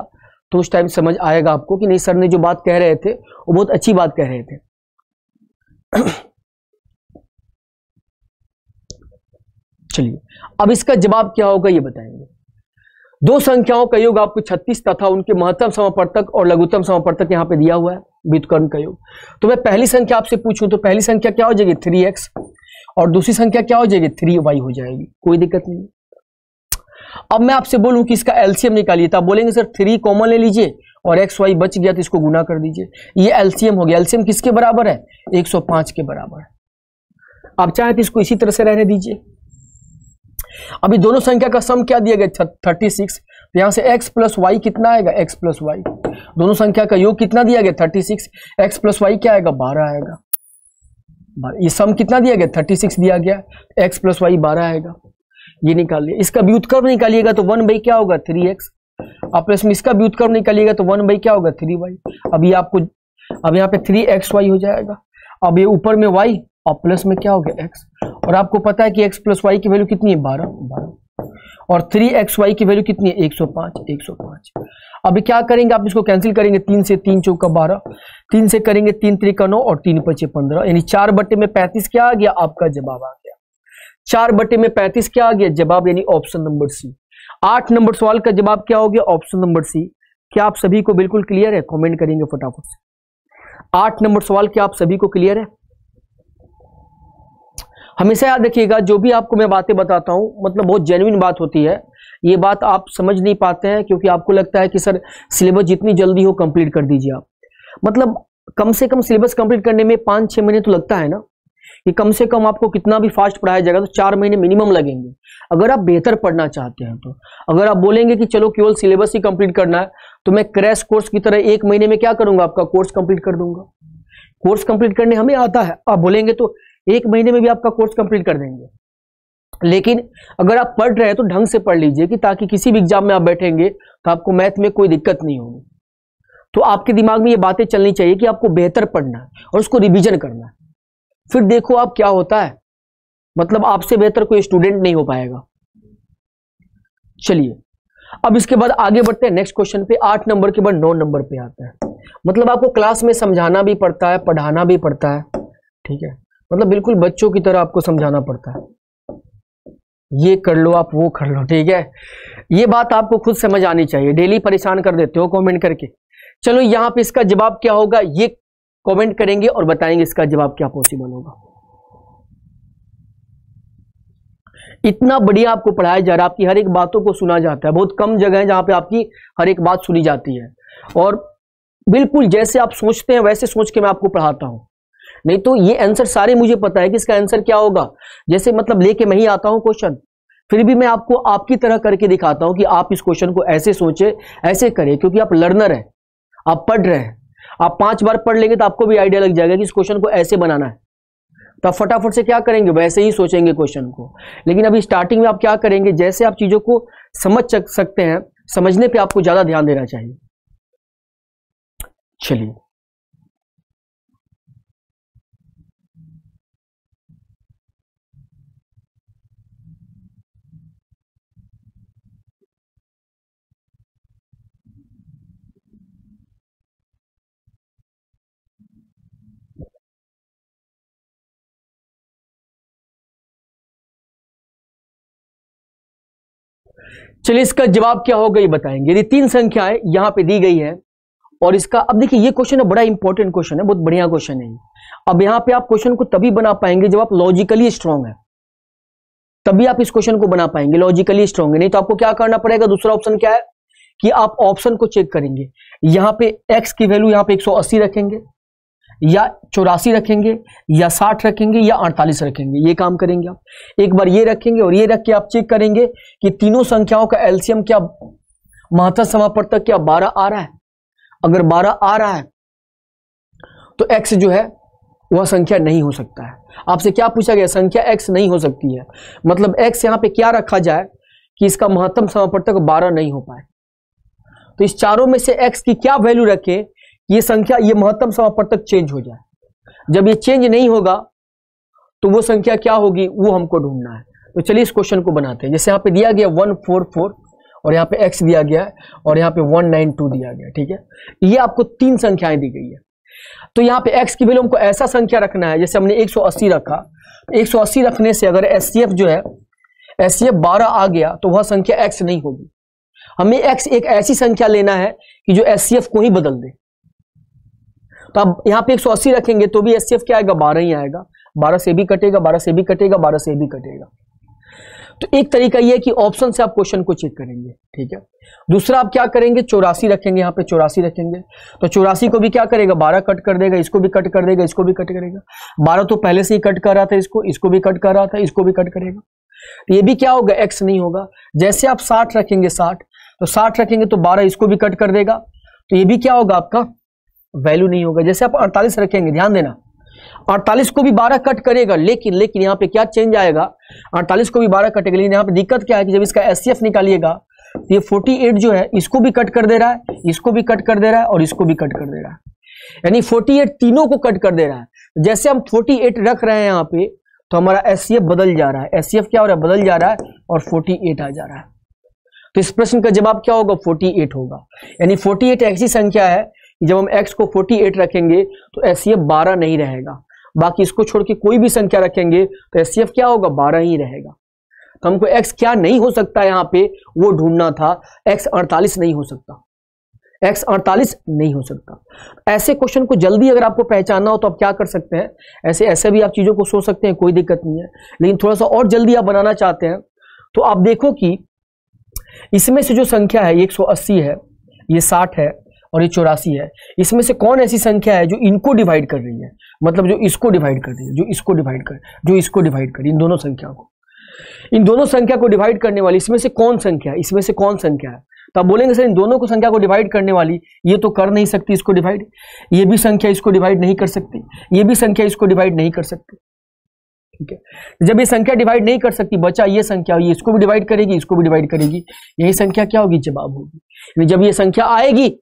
तो उस टाइम समझ आएगा आपको कि नहीं, सर ने जो बात कह रहे थे वो बहुत अच्छी बात कह रहे थे। चलिए, अब इसका जवाब क्या होगा ये बताएंगे। दो संख्याओं का योग आपको 36 तथा उनके महत्तम समापवर्तक और लघुत्तम समापवर्तक यहाँ पे दिया हुआ है, व्युत्क्रम का योग। तो मैं पहली संख्या आपसे पूछूं तो पहली संख्या क्या हो जाएगी, 3x, और दूसरी संख्या क्या हो जाएगी, 3y हो जाएगी, कोई दिक्कत नहीं। अब मैं आपसे बोलूं कि इसका एलसीएम निकालिए, तो आप बोलेंगे सर 3 कॉमन ले लीजिए और xy बच गया तो इसको गुना कर दीजिए, ये एलसीएम हो गया। एलसीएम किसके बराबर है, 105 के बराबर है। आप चाहे तो इसको इसी तरह से रहने दीजिए। अभी दोनों संख्या का सम क्या दिया गया, 36, तो यहां से x प्लस वाई कितना आएगा, x प्लस वाई। दोनों संख्या का योग कितना दिया गया, 36, x प्लस वाई क्या आएगा, 12 आएगा। ये सम कितना दिया गया, 36 दिया गया, x प्लस वाई 12 आएगा, ये निकालिए। इसका व्युत्क्रम निकालिएगा तो 1 बाई क्या होगा, 3x, और प्लस में इसका व्युत्क्रम निकालिएगा तो 1 बाई क्या होगा, 3y। अब ये आपको, अब यहाँ पे 3xy हो जाएगा, अब ये ऊपर में y और प्लस में क्या हो गया, x, और आपको पता है कि x प्लस वाई की वैल्यू कितनी है, 12, और 3xy की वैल्यू कितनी है, 105। अभी क्या करेंगे, आप इसको कैंसिल करेंगे, 3 से 3 चौका 12, 3 से करेंगे 3 त्रिका 9 और 3 पचे 15, यानी 4 बटे में 35 क्या आ गया, आपका जवाब आ गया। 4 बटे में 35 क्या आ गया, जवाब, यानी ऑप्शन नंबर सी। 8 नंबर सवाल का जवाब क्या हो गया, ऑप्शन नंबर सी। क्या आप सभी को बिल्कुल क्लियर है, कॉमेंट करेंगे फटाफट से। 8 नंबर सवाल क्या आप सभी को क्लियर है? हमेशा याद रखिएगा, जो भी आपको मैं बातें बताता हूँ मतलब बहुत जेन्युइन बात होती है, ये बात आप समझ नहीं पाते हैं क्योंकि आपको लगता है कि सर सिलेबस जितनी जल्दी हो कंप्लीट कर दीजिए आप। मतलब कम से कम सिलेबस कंप्लीट करने में 5-6 महीने तो लगता है ना, कि कम से कम आपको कितना भी फास्ट पढ़ाया जाएगा तो 4 महीने मिनिमम लगेंगे अगर आप बेहतर पढ़ना चाहते हैं तो। अगर आप बोलेंगे कि चलो केवल सिलेबस ही कंप्लीट करना है तो मैं क्रैश कोर्स की तरह 1 महीने में क्या करूँगा, आपका कोर्स कंप्लीट कर दूंगा। कोर्स कंप्लीट करने हमें आता है, आप बोलेंगे तो 1 महीने में भी आपका कोर्स कंप्लीट कर देंगे। लेकिन अगर आप पढ़ रहे हैं तो ढंग से पढ़ लीजिए कि ताकि किसी भी एग्जाम में आप बैठेंगे तो आपको मैथ में कोई दिक्कत नहीं होगी। तो आपके दिमाग में ये बातें चलनी चाहिए कि आपको बेहतर पढ़ना है और उसको रिवीजन करना है, फिर देखो आप क्या होता है। मतलब आपसे बेहतर कोई स्टूडेंट नहीं हो पाएगा। चलिए, अब इसके बाद आगे बढ़ते हैं नेक्स्ट क्वेश्चन पे। 8 नंबर के बाद 9 नंबर पे आता है। मतलब आपको क्लास में समझाना भी पड़ता है, पढ़ाना भी पड़ता है, ठीक है, मतलब बिल्कुल बच्चों की तरह आपको समझाना पड़ता है, ये कर लो आप, वो कर लो, ठीक है। ये बात आपको खुद समझ आनी चाहिए, डेली परेशान कर देते हो कमेंट करके। चलो, यहाँ पे इसका जवाब क्या होगा ये कमेंट करेंगे और बताएंगे इसका जवाब क्या पॉसिबल होगा। इतना बढ़िया आपको पढ़ाया जा रहा है, आपकी हर एक बातों को सुना जाता है, बहुत कम जगह है जहाँ पे आपकी हर एक बात सुनी जाती है, और बिल्कुल जैसे आप सोचते हैं वैसे सोच के मैं आपको पढ़ाता हूँ। नहीं तो ये आंसर सारे मुझे पता है कि इसका आंसर क्या होगा, जैसे मतलब लेके मैं ही आता हूँ क्वेश्चन, फिर भी मैं आपको आपकी तरह करके दिखाता हूँ कि आप इस क्वेश्चन को ऐसे सोचे ऐसे करें, क्योंकि आप लर्नर हैं, आप पढ़ रहे हैं। आप 5 बार पढ़ लेंगे तो आपको भी आइडिया लग जाएगा कि इस क्वेश्चन को ऐसे बनाना है। तो आप फटाफट से क्या करेंगे, वैसे ही सोचेंगे क्वेश्चन को। लेकिन अभी स्टार्टिंग में आप क्या करेंगे, जैसे आप चीज़ों को समझ सकते हैं, समझने पे आपको ज़्यादा ध्यान देना चाहिए। चलिए, चलिए इसका जवाब क्या होगा ये बताएंगे। यदि तीन संख्याएं यहां पे दी गई है और इसका, अब देखिए ये क्वेश्चन है, बड़ा इंपॉर्टेंट क्वेश्चन है, बहुत बढ़िया क्वेश्चन है। अब यहां पे आप क्वेश्चन को तभी बना पाएंगे जब आप लॉजिकली स्ट्रांग है, तभी आप इस क्वेश्चन को बना पाएंगे, लॉजिकली स्ट्रांग है। नहीं तो आपको क्या करना पड़ेगा, दूसरा ऑप्शन क्या है कि आप ऑप्शन को चेक करेंगे। यहां पे एक्स की वैल्यू यहां पे 180 रखेंगे या 84 रखेंगे या 60 रखेंगे या 48 रखेंगे, ये काम करेंगे आप। एक बार ये रखेंगे और ये रख के आप चेक करेंगे कि तीनों संख्याओं का एलसीएम क्या, महत्तम समापवर्तक क्या 12 आ रहा है। अगर 12 आ रहा है तो x जो है वह संख्या नहीं हो सकता है। आपसे क्या पूछा गया, संख्या x नहीं हो सकती है, मतलब x यहाँ पे क्या रखा जाए कि इसका महत्तम समापवर्तक 12 नहीं हो पाए। तो इस चारों में से x की क्या वैल्यू रखें, ये संख्या, ये महत्तम समापवर्तक चेंज हो जाए। जब ये चेंज नहीं होगा तो वो संख्या क्या होगी, वो हमको ढूंढना है। तो चलिए इस क्वेश्चन को बनाते हैं। जैसे यहाँ पे दिया गया 144 और यहाँ पे x दिया गया है और यहाँ पे 192 दिया गया, ठीक है। ये आपको तीन संख्याएं दी गई है, तो यहाँ पे x की वैल्यू हमको ऐसा संख्या रखना है, जैसे हमने 180 रखा। 180 रखने से अगर एचसीएफ जो है, एचसीएफ 12 आ गया तो वह संख्या x नहीं होगी। हमें x एक ऐसी संख्या लेना है कि जो एचसीएफ को ही बदल दे। तो आप यहाँ पे 180 रखेंगे तो भी एचसीएफ क्या आएगा, 12 ही आएगा, 12 से भी कटेगा, 12 से भी कटेगा, 12 से भी कटेगा। तो एक तरीका ये है कि ऑप्शन से आप क्वेश्चन को चेक करेंगे, ठीक है। दूसरा आप क्या करेंगे, 84 रखेंगे, यहाँ पे 84 रखेंगे तो 84 को भी क्या करेगा, 12 कट कर देगा, इसको भी कट कर देगा, इसको भी कट करेगा। 12 तो पहले से ही कट कर रहा था, इसको भी कट कर रहा था, इसको भी कट करेगा। तो ये भी क्या होगा, एक्स नहीं होगा। जैसे आप 60 रखेंगे, 60 रखेंगे तो 12 इसको भी कट कर देगा, तो ये भी क्या होगा, आपका वैल्यू नहीं होगा। जैसे आप 48 रखेंगे, ध्यान देना 48 को भी 12 कट करेगा, लेकिन यहाँ पे क्या चेंज आएगा, 48 को भी 12 कटेगा। लेकिन यहाँ पे दिक्कत क्या है कि जब इसका एचसीएफ निकालिएगा तो ये 48 जो है, इसको भी कट कर दे रहा है, इसको भी कट कर दे रहा है और इसको भी कट कर दे रहा है, यानी 48 तीनों को कट कर दे रहा है। जैसे हम 48 रख रहे हैं यहाँ पे तो हमारा एचसीएफ बदल जा रहा है, एचसीएफ क्या हो रहा है, बदल जा रहा है और 48 आ जा रहा है। तो इस प्रश्न का जवाब क्या होगा, 48 होगा। यानी 48 ऐसी संख्या है, जब हम x को 48 रखेंगे तो एचसीएफ 12 नहीं रहेगा, बाकी इसको छोड़ के कोई भी संख्या रखेंगे तो एचसीएफ क्या होगा, 12 ही रहेगा। तो हमको x क्या नहीं हो सकता है यहाँ पे वो ढूंढना था। x 48 नहीं हो सकता, x 48 नहीं हो सकता। ऐसे क्वेश्चन को जल्दी अगर आपको पहचानना हो तो आप क्या कर सकते हैं, ऐसे ऐसे भी आप चीज़ों को सोच सकते हैं, कोई दिक्कत नहीं है। लेकिन थोड़ा सा और जल्दी आप बनाना चाहते हैं तो आप देखो कि इसमें से जो संख्या है, 180 है, ये 60 है और ये 84 है, इसमें से कौन ऐसी संख्या है जो इनको डिवाइड कर रही है, मतलब जो इसको डिवाइड कर रही है, जो इसको डिवाइड कर इन दोनों संख्या को, इन दोनों संख्या को डिवाइड करने वाली इसमें से कौन संख्या है, इसमें से कौन संख्या है। तो आप बोलेंगे सर इन दोनों को संख्या को डिवाइड करने वाली, ये तो कर नहीं सकती इसको डिवाइड, ये भी संख्या इसको डिवाइड नहीं कर सकती, ये भी संख्या इसको डिवाइड नहीं कर सकती, ठीक है। जब ये संख्या डिवाइड नहीं कर सकती, बचा ये संख्या, ये इसको भी डिवाइड करेगी, इसको भी डिवाइड करेगी, यही संख्या क्या होगी, जवाब होगी। जब ये संख्या आएगी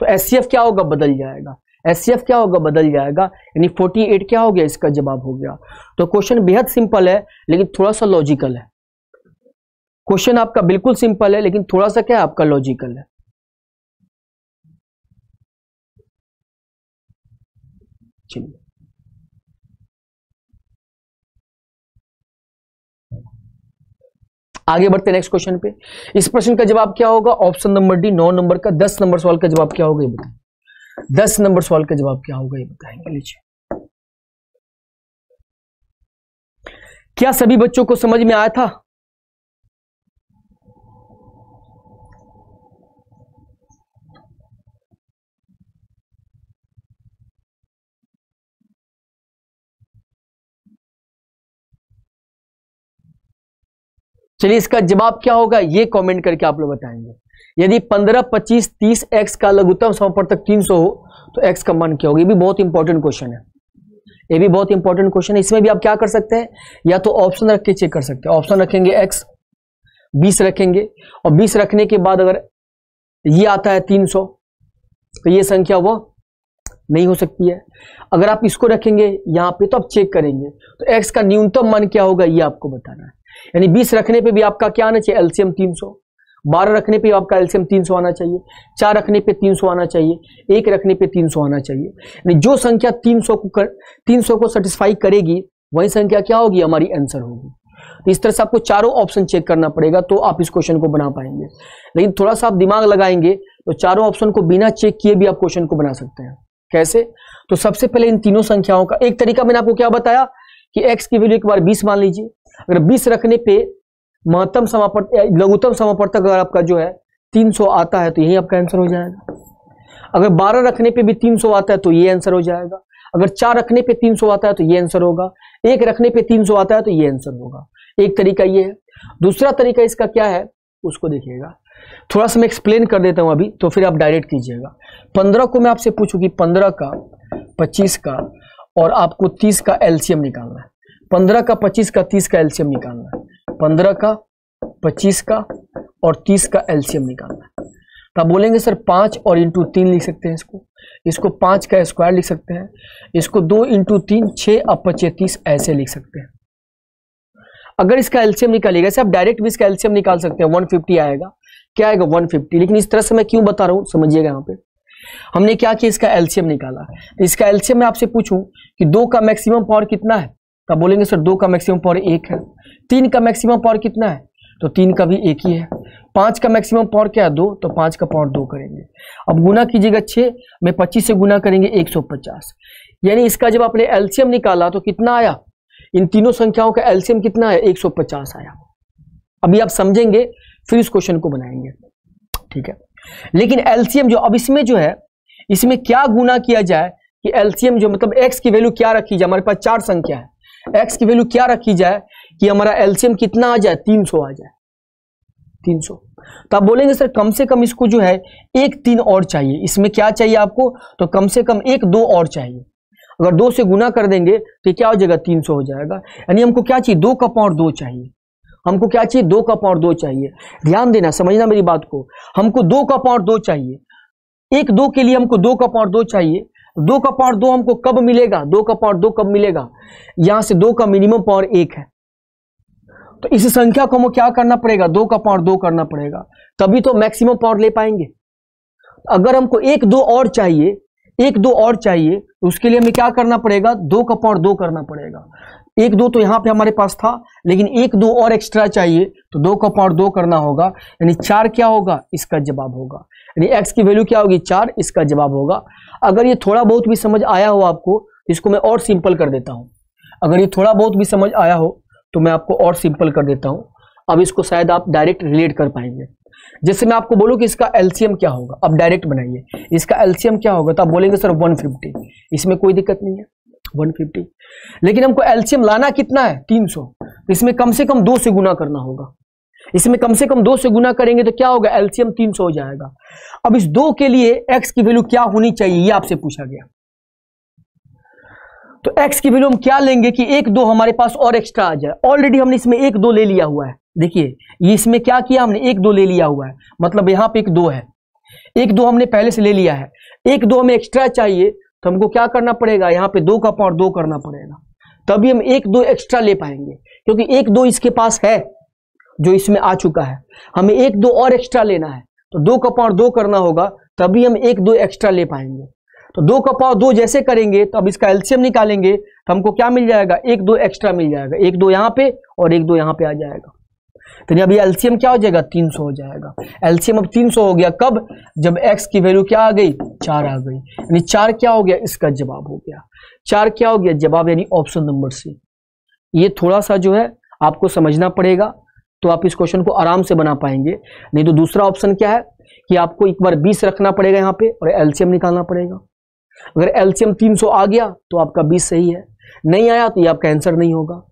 तो एचसीएफ क्या होगा, बदल जाएगा, एचसीएफ क्या होगा, बदल जाएगा, यानी 48 क्या हो गया, इसका जवाब हो गया। तो क्वेश्चन बेहद सिंपल है लेकिन थोड़ा सा लॉजिकल है। क्वेश्चन आपका बिल्कुल सिंपल है लेकिन थोड़ा सा क्या है, आपका लॉजिकल है। चलिए आगे बढ़ते नेक्स्ट क्वेश्चन पे। इस प्रश्न का जवाब क्या होगा, ऑप्शन नंबर डी 9 नंबर का 10 नंबर सवाल का जवाब क्या होगा ये बताएंगे, 10 नंबर सवाल का जवाब क्या होगा ये बताएंगे। लीजिए, क्या सभी बच्चों को समझ में आया था? चलिए इसका जवाब क्या होगा ये कमेंट करके आप लोग बताएंगे। यदि 15, 25, 30 x का लघुत्तम समापवर्तक 300 हो तो x का मान क्या होगा। ये भी बहुत इंपॉर्टेंट क्वेश्चन है, ये भी बहुत इंपॉर्टेंट क्वेश्चन है। इसमें भी आप क्या कर सकते हैं, या तो ऑप्शन रख के चेक कर सकते हैं। ऑप्शन रखेंगे एक्स 20 रखेंगे और 20 रखने के बाद अगर ये आता है 300 तो ये संख्या वो नहीं हो सकती है। अगर आप इसको रखेंगे यहाँ पे तो आप चेक करेंगे तो एक्स का न्यूनतम मान क्या होगा ये आपको बताना है। यानी 20 रखने पे भी आपका क्या आना चाहिए, एलसीएम 300। 12 रखने पे आपका एलसीएम 300 आना चाहिए। 4 रखने पे 300 आना चाहिए। 1 रखने पे 300 आना चाहिए। यानी जो संख्या 300 को सेटिस्फाई करेगी वही संख्या क्या होगी, हमारी आंसर होगी। तो इस तरह से आपको चारों ऑप्शन चेक करना पड़ेगा तो आप इस क्वेश्चन को बना पाएंगे। लेकिन थोड़ा सा आप दिमाग लगाएंगे तो चारों ऑप्शन को बिना चेक किए भी आप क्वेश्चन को बना सकते हैं। कैसे? तो सबसे पहले इन तीनों संख्याओं का एक तरीका मैंने आपको क्या बताया कि x की वैल्यू एक बार 20 मान लीजिए। अगर 20 रखने पे महत्तम समापवर्तक लघुत्तम समापवर्तक अगर आपका जो है 300 आता है तो यही आपका आंसर हो जाएगा। अगर 12 रखने पे भी 300 आता है तो ये आंसर हो जाएगा। अगर 4 रखने पे 300 आता है तो ये आंसर होगा। 1 रखने पे 300 आता है तो ये आंसर होगा। एक तरीका ये है। दूसरा तरीका इसका क्या है उसको देखिएगा, थोड़ा सा मैं एक्सप्लेन कर देता हूं अभी तो फिर आप डायरेक्ट कीजिएगा। 15 को मैं आपसे पूछूं कि 15 का 25 का और आपको 30 का एलसीएम निकालना है। 15 का 25 का 30 का एलसीएम निकालना है। 15 का 25 का और 30 का एलसीएम निकालना है। तब बोलेंगे सर 5 और 3 लिख सकते हैं, इसको 5 का स्क्वायर लिख सकते हैं, इसको 2 × 3 6 और 35 ऐसे लिख सकते हैं। अगर इसका एलसीएम निकालिएगा आप डायरेक्ट भी इसका एलसीएम निकाल सकते हैं। 150 आएगा, क्या आएगा 150। लेकिन इस तरह से मैं क्यों बता रहा हूं समझिएगा। यहाँ पे हमने क्या किया, इसका एलसीएम निकाला। इसका एलसीएम मैं आपसे पूछूं कि 2 का मैक्सिमम पावर कितना है, तब बोलेंगे सर 2 का मैक्सिमम पावर 1 है। 3 का मैक्सिमम पावर कितना है, तो 3 का भी 1 ही है। 5 का मैक्सिमम पावर क्या है, 2, तो 5 का पावर 2 करेंगे। अब गुना कीजिएगा 6 में 25 से गुना करेंगे 150। यानी इसका जब आपने एलसीएम निकाला तो कितना आया, इन तीनों संख्याओं का एलसीएम कितना है, 150 आया। अभी आप समझेंगे फिर इस क्वेश्चन को बनाएंगे, ठीक है। लेकिन एलसीएम जो अब इसमें जो है, इसमें क्या गुना किया जाए कि एलसीएम जो मतलब एक्स की वैल्यू क्या रखी जाए, हमारे पास 4 संख्या है, एक्स की वैल्यू क्या रखी जाए कि हमारा एलसीएम कितना आ जाए, 300 आ जाए। 300 तो आप बोलेंगे सर कम से कम इसको जो है 1 3 और चाहिए। इसमें क्या चाहिए आपको, तो कम से कम 1 2 और चाहिए। अगर 2 से गुना कर देंगे तो क्या हो जाएगा, 300 हो जाएगा। यानी हमको क्या चाहिए, 2 का पावर 2 चाहिए। हमको क्या चाहिए, 2 का पावर 2 चाहिए। ध्यान देना, समझना मेरी बात को, हमको 2 का पावर 2 चाहिए। 1 2 के लिए हमको 2 का पावर 2 चाहिए। 2 का पावर 2 हमको कब मिलेगा, 2 का पावर 2 कब मिलेगा, यहां से 2 का मिनिमम पावर 1 है। तो इस संख्या को हमें क्या करना पड़ेगा, 2 का पावर 2 करना पड़ेगा, तभी तो मैक्सिमम पावर ले पाएंगे। अगर हमको 1 2 और चाहिए, 1 2 और चाहिए, तो उसके लिए हमें क्या करना पड़ेगा, 2 का पावर 2 करना पड़ेगा। 1 2 तो यहाँ पे हमारे पास था, लेकिन 1 2 और एक्स्ट्रा चाहिए तो 2 का पावर 2 करना होगा। यानी 4 क्या होगा, इसका जवाब होगा। यानी x की वैल्यू क्या होगी, 4, इसका जवाब होगा। अगर ये थोड़ा बहुत भी समझ आया हो आपको, इसको मैं और सिंपल कर देता हूँ। अगर ये थोड़ा बहुत भी समझ आया हो तो मैं आपको और सिंपल कर देता हूँ। अब इसको शायद आप डायरेक्ट रिलेट कर पाएंगे। जैसे मैं आपको बोलूँ कि इसका एलसीएम क्या होगा, आप डायरेक्ट बनाइए इसका एलसीएम क्या होगा, तो आप बोलेंगे सर 150। इसमें कोई दिक्कत नहीं है, 150। लेकिन हमको एलसीएम लाना कितना है, 300। इसमें कम से कम 2 से गुना करना होगा। इसमें कम से कम 2 से गुना करेंगे तो क्या होगा, एलसीएम 300 हो जाएगा। अब इस 2 के लिए x की वैल्यू क्या होनी चाहिए, ये आपसे पूछा गया। तो x की वैल्यू हम क्या लेंगे कि 1 2 हमारे पास और एक्स्ट्रा आ जाए। ऑलरेडी हमने इसमें 1 2 ले लिया हुआ है। देखिए ये इसमें क्या किया, हमने 1 2 ले लिया हुआ है, मतलब यहाँ पे 1 2 है, 1 2 हमने पहले से ले लिया है। 1 2 हमें एक्स्ट्रा चाहिए तो हमको क्या करना पड़ेगा, यहाँ पे 2 का पावर 2 करना पड़ेगा, तभी हम 1 2 एक्स्ट्रा ले पाएंगे। क्योंकि 1 2 इसके पास है जो इसमें आ चुका है, हमें 1 2 और एक्स्ट्रा लेना है तो 2 का पावर 2 करना होगा, तभी हम 1 2 एक्स्ट्रा ले पाएंगे। तो 2 का पावर 2 जैसे करेंगे तो अब इसका एलसीएम निकालेंगे तो हमको क्या मिल जाएगा, 1 2 एक्स्ट्रा मिल जाएगा। 1 2 यहाँ पे और 1 2 यहाँ पे आ जाएगा। तो अब ये एलसीएम क्या हो जाएगा, 300 हो जाएगा। एलसीएम अब 300 हो गया कब, जब x की वैल्यू क्या आ गई, 4 आ गई। यानी 4 क्या हो गया, इसका जवाब हो गया। 4 क्या हो गया, जवाब, यानी ऑप्शन नंबर सी। ये थोड़ा सा जो है आपको समझना पड़ेगा तो आप इस क्वेश्चन को आराम से बना पाएंगे। नहीं तो दूसरा ऑप्शन क्या है कि आपको एक बार 20 रखना पड़ेगा यहाँ पे और एलसीएम निकालना पड़ेगा। अगर एलसीएम 300 आ गया तो आपका 20 सही है, नहीं आया तो ये आपका आंसर नहीं होगा।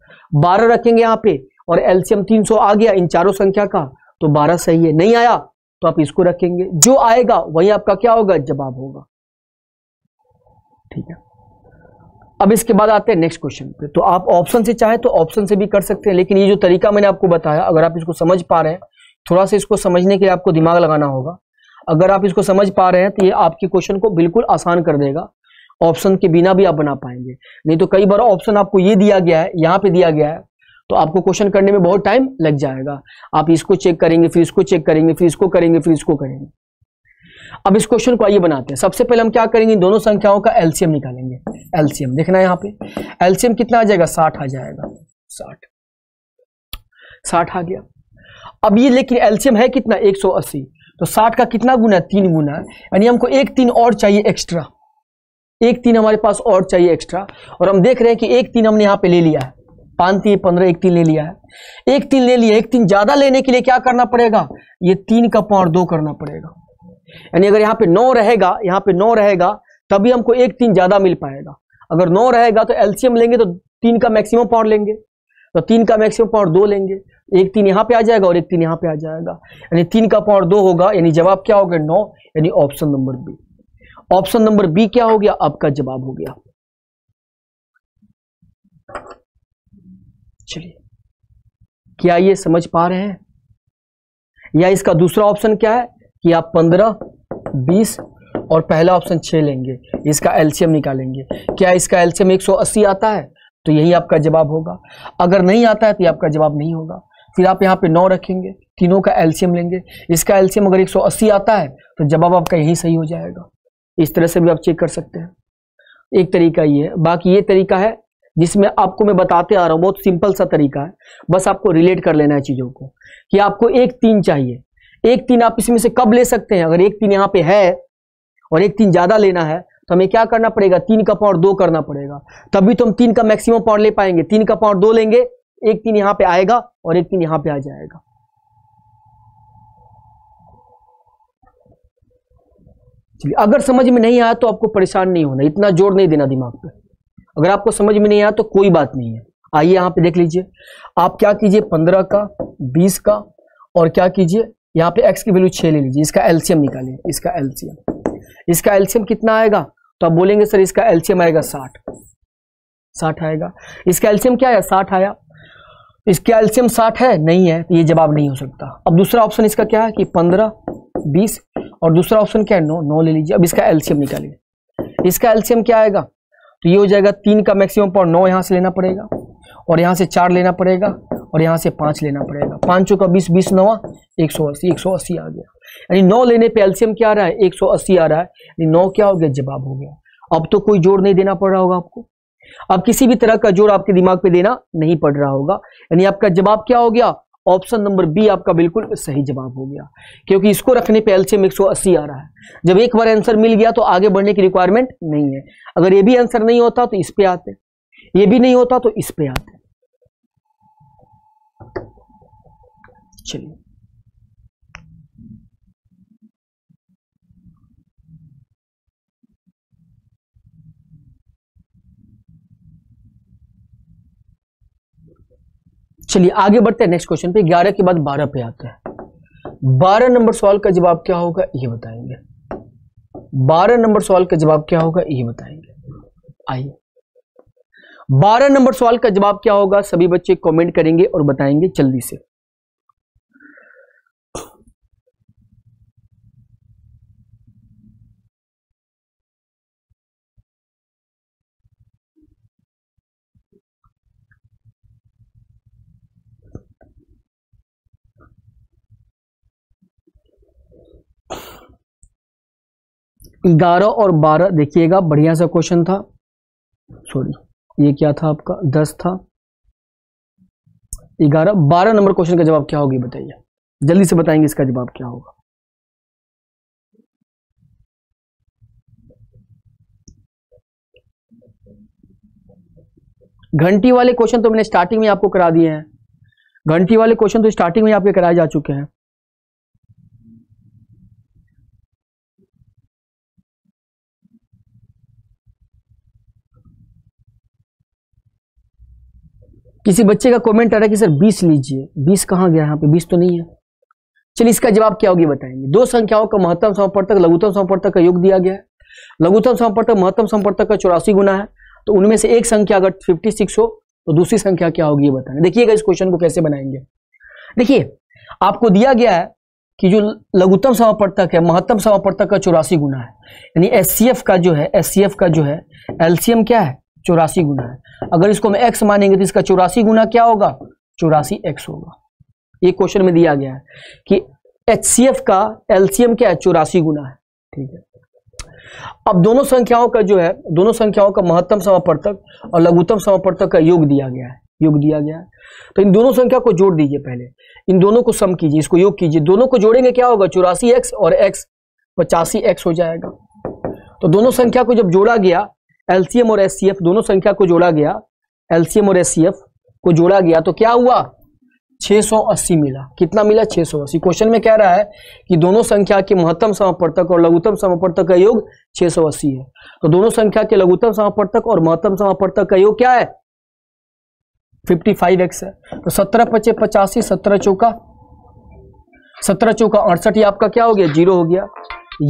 12 रखेंगे यहाँ पे और एलसीएम 300 आ गया इन चारों संख्या का तो 12 सही है, नहीं आया तो आप इसको रखेंगे, जो आएगा वही आपका क्या होगा, जवाब होगा, ठीक है। अब इसके बाद आते हैं नेक्स्ट क्वेश्चन पे। तो आप ऑप्शन से चाहे तो ऑप्शन से भी कर सकते हैं, लेकिन ये जो तरीका मैंने आपको बताया, अगर आप इसको समझ पा रहे हैं, थोड़ा सा इसको समझने के लिए आपको दिमाग लगाना होगा। अगर आप इसको समझ पा रहे हैं तो ये आपके क्वेश्चन को बिल्कुल आसान कर देगा, ऑप्शन के बिना भी आप बना पाएंगे। नहीं तो कई बार ऑप्शन आपको ये दिया गया है, यहाँ पे दिया गया है, तो आपको क्वेश्चन करने में बहुत टाइम लग जाएगा। आप इसको चेक करेंगे, फिर इसको चेक करेंगे, फिर इसको करेंगे, फिर इसको करेंगे। अब इस क्वेश्चन को आइए बनाते हैं। सबसे पहले हम क्या करेंगे, दोनों संख्याओं का एलसीएम निकालेंगे। एलसीएम देखना है, यहाँ पे एलसीएम कितना आ जाएगा, 60 आ जाएगा। 60 आ गया। अब ये लेकिन एलसीएम है कितना, 180। तो 60 का कितना गुना है, 3 गुना है, यानी हमको एक 3 और चाहिए एक्स्ट्रा। एक 3 हमारे पास और चाहिए एक्स्ट्रा, और हम देख रहे हैं कि एक 3 हमने यहाँ पे ले लिया है, 5×3=15, एक 3 ले लिया है। एक 3 ले लिया, एक 3 ज्यादा लेने के लिए क्या करना पड़ेगा, ये 3 का पावर 2 करना पड़ेगा। यानी अगर यहाँ पे 9 रहेगा, यहाँ पे 9 रहेगा, तभी हमको एक 3 ज्यादा मिल पाएगा। अगर 9 रहेगा तो एलसीएम लेंगे तो 3 का मैक्सिमम पावर लेंगे, तो 3 का मैक्सिमम पावर 2 लेंगे। एक 3 यहाँ पे आ जाएगा और एक 3 यहाँ पे आ जाएगा, यानी 3 का पावर 2 होगा। यानी जवाब क्या हो गया, 9, यानी option number B. Option number B क्या हो गया, आपका जवाब हो गया। चलिए, क्या ये समझ पा रहे हैं? या इसका दूसरा ऑप्शन क्या है कि आप 15, 20 और पहला ऑप्शन 6 लेंगे, इसका एलसीएम निकालेंगे। क्या इसका एलसीएम 180 आता है, तो यही आपका जवाब होगा। अगर नहीं आता है तो ये आपका जवाब नहीं होगा। फिर आप यहाँ पे 9 रखेंगे, तीनों का एलसीएम लेंगे, इसका एलसीएम अगर 180 आता है तो जवाब आपका यही सही हो जाएगा। इस तरह से भी आप चेक कर सकते हैं। एक तरीका ये है, बाकी ये तरीका है जिसमें आपको मैं बताते आ रहा हूँ, बहुत सिंपल सा तरीका है, बस आपको रिलेट कर लेना है चीज़ों को। कि आपको एक 3 चाहिए, एक 3 आप इसमें से कब ले सकते हैं, अगर एक 3 यहाँ पे है और एक 3 ज्यादा लेना है तो हमें क्या करना पड़ेगा, 3 का पावर 2 करना पड़ेगा, तभी तो हम 3 का मैक्सिमम पावर ले पाएंगे। 3 का पावर 2 लेंगे, एक 3 यहाँ पे आएगा और एक 3 यहाँ पे आ जाएगा। चलिए, अगर समझ में नहीं आया तो आपको परेशान नहीं होना, इतना जोर नहीं देना दिमाग पे। अगर आपको समझ में नहीं आया तो कोई बात नहीं है। आइए यहाँ पे देख लीजिए, आप क्या कीजिए, 15 का 20 का और क्या कीजिए, यहाँ पे x की वैल्यू 6 ले लीजिए, इसका एलसीएम निकालिए। इसका एलसीएम कितना आएगा, तो आप बोलेंगे सर इसका एलसीएम आएगा 60 आएगा। इसका एलसीएम क्या आया, 60 आया। इसका एलसीएम 60 है, नहीं है, तो ये जवाब नहीं हो सकता। अब दूसरा ऑप्शन इसका क्या है कि 15, 20 और दूसरा ऑप्शन क्या है, 9 ले लीजिए। अब इसका एलसीएम निकालिए, इसका एलसीएम क्या आएगा, तो ये हो जाएगा 3 का मैक्सिमम पावर 9, यहाँ से लेना पड़ेगा और यहाँ से 4 लेना पड़ेगा और यहाँ से 5 लेना पड़ेगा। 5×4 = 20, 20×9 180 आ गया। यानी 9 लेने पे एलसीएम क्या आ रहा है, 180 आ रहा है, यानी 9 क्या हो गया, जवाब हो गया। अब तो कोई जोर नहीं देना पड़ रहा होगा आपको, अब किसी भी तरह का जोर आपके दिमाग पे देना नहीं पड़ रहा होगा। यानी आपका जवाब क्या हो गया, ऑप्शन नंबर बी आपका बिल्कुल सही जवाब हो गया, क्योंकि इसको रखने पे एलसीएम 180 आ रहा है। जब एक बार आंसर मिल गया तो आगे बढ़ने की रिक्वायरमेंट नहीं है। अगर ये भी आंसर नहीं होता तो इस पे आते, ये भी नहीं होता तो इस पे आते। चलिए, आगे बढ़ते हैं नेक्स्ट क्वेश्चन पे। 11 के बाद 12 पे आते हैं। 12 नंबर सवाल का जवाब क्या होगा, ये बताएंगे। 12 नंबर सवाल का जवाब क्या होगा, ये बताएंगे। आइए, 12 नंबर सवाल का जवाब क्या होगा, सभी बच्चे कमेंट करेंगे और बताएंगे जल्दी से। ग्यारह और 12 देखिएगा, बढ़िया सा क्वेश्चन था। सॉरी, ये क्या था आपका, 10 था। 11, 12 नंबर क्वेश्चन का जवाब क्या होगा, बताइए जल्दी से, बताएंगे इसका जवाब क्या होगा। घंटी वाले क्वेश्चन तो मैंने स्टार्टिंग में आपको करा दिए हैं, घंटी वाले क्वेश्चन तो स्टार्टिंग में आपके कराए जा चुके हैं। किसी बच्चे का कमेंट आ रहा है कि सर 20 लीजिए, 20 कहाँ गया, यहाँ पे 20 तो नहीं है। चलिए, इसका जवाब क्या होगी बताएंगे। दो संख्याओं का महत्तम समापवर्तक, लघुत्तम समापवर्तक का योग दिया गया है। लघुत्तम समापवर्तक महत्तम समापवर्तक का 84 गुना है। तो उनमें से एक संख्या अगर 56 हो तो दूसरी संख्या क्या होगी ये बताना। देखिएगा इस क्वेश्चन को कैसे बनाएंगे। देखिए आपको दिया गया है कि जो लघुत्तम समापवर्तक है महत्तम समापवर्तक का 84 गुना है, यानी एचसीएफ का जो है एलसीएम क्या है 84 गुना है। अगर इसको हम एक्स मानेंगे तो इसका 84 गुना क्या होगा 84x होगा। ये क्वेश्चन में दिया गया है कि एचसीएफ का एलसीएम क्या है 84 गुना है, ठीक है। अब दोनों संख्याओं का जो है दोनों संख्याओं का महत्तम समापवर्तक और लघुत्तम समापवर्तक का योग दिया गया है तो इन दोनों संख्या को जोड़ दीजिए, पहले इन दोनों को सम कीजिए, इसको योग कीजिए। दोनों को जोड़ेंगे क्या होगा 84x और x 85x हो जाएगा। तो दोनों संख्या को जब जोड़ा गया LCM और SCF, दोनों संख्या को जोड़ा गया LCM और SCF को जोड़ा गया तो क्या हुआ 680 मिला। कितना मिला 680। क्वेश्चन में कह रहा है कि दोनों संख्या के महत्तम समापवर्तक और लघुत्तम समापवर्तक का योग 680 है। तो दोनों संख्या के लघुत्तम समापवर्तक और महत्तम समापवर्तक का योग क्या है 55x है। तो 17 × 5 = 85, 17 × 4 68, ये आपका क्या हो गया जीरो हो गया।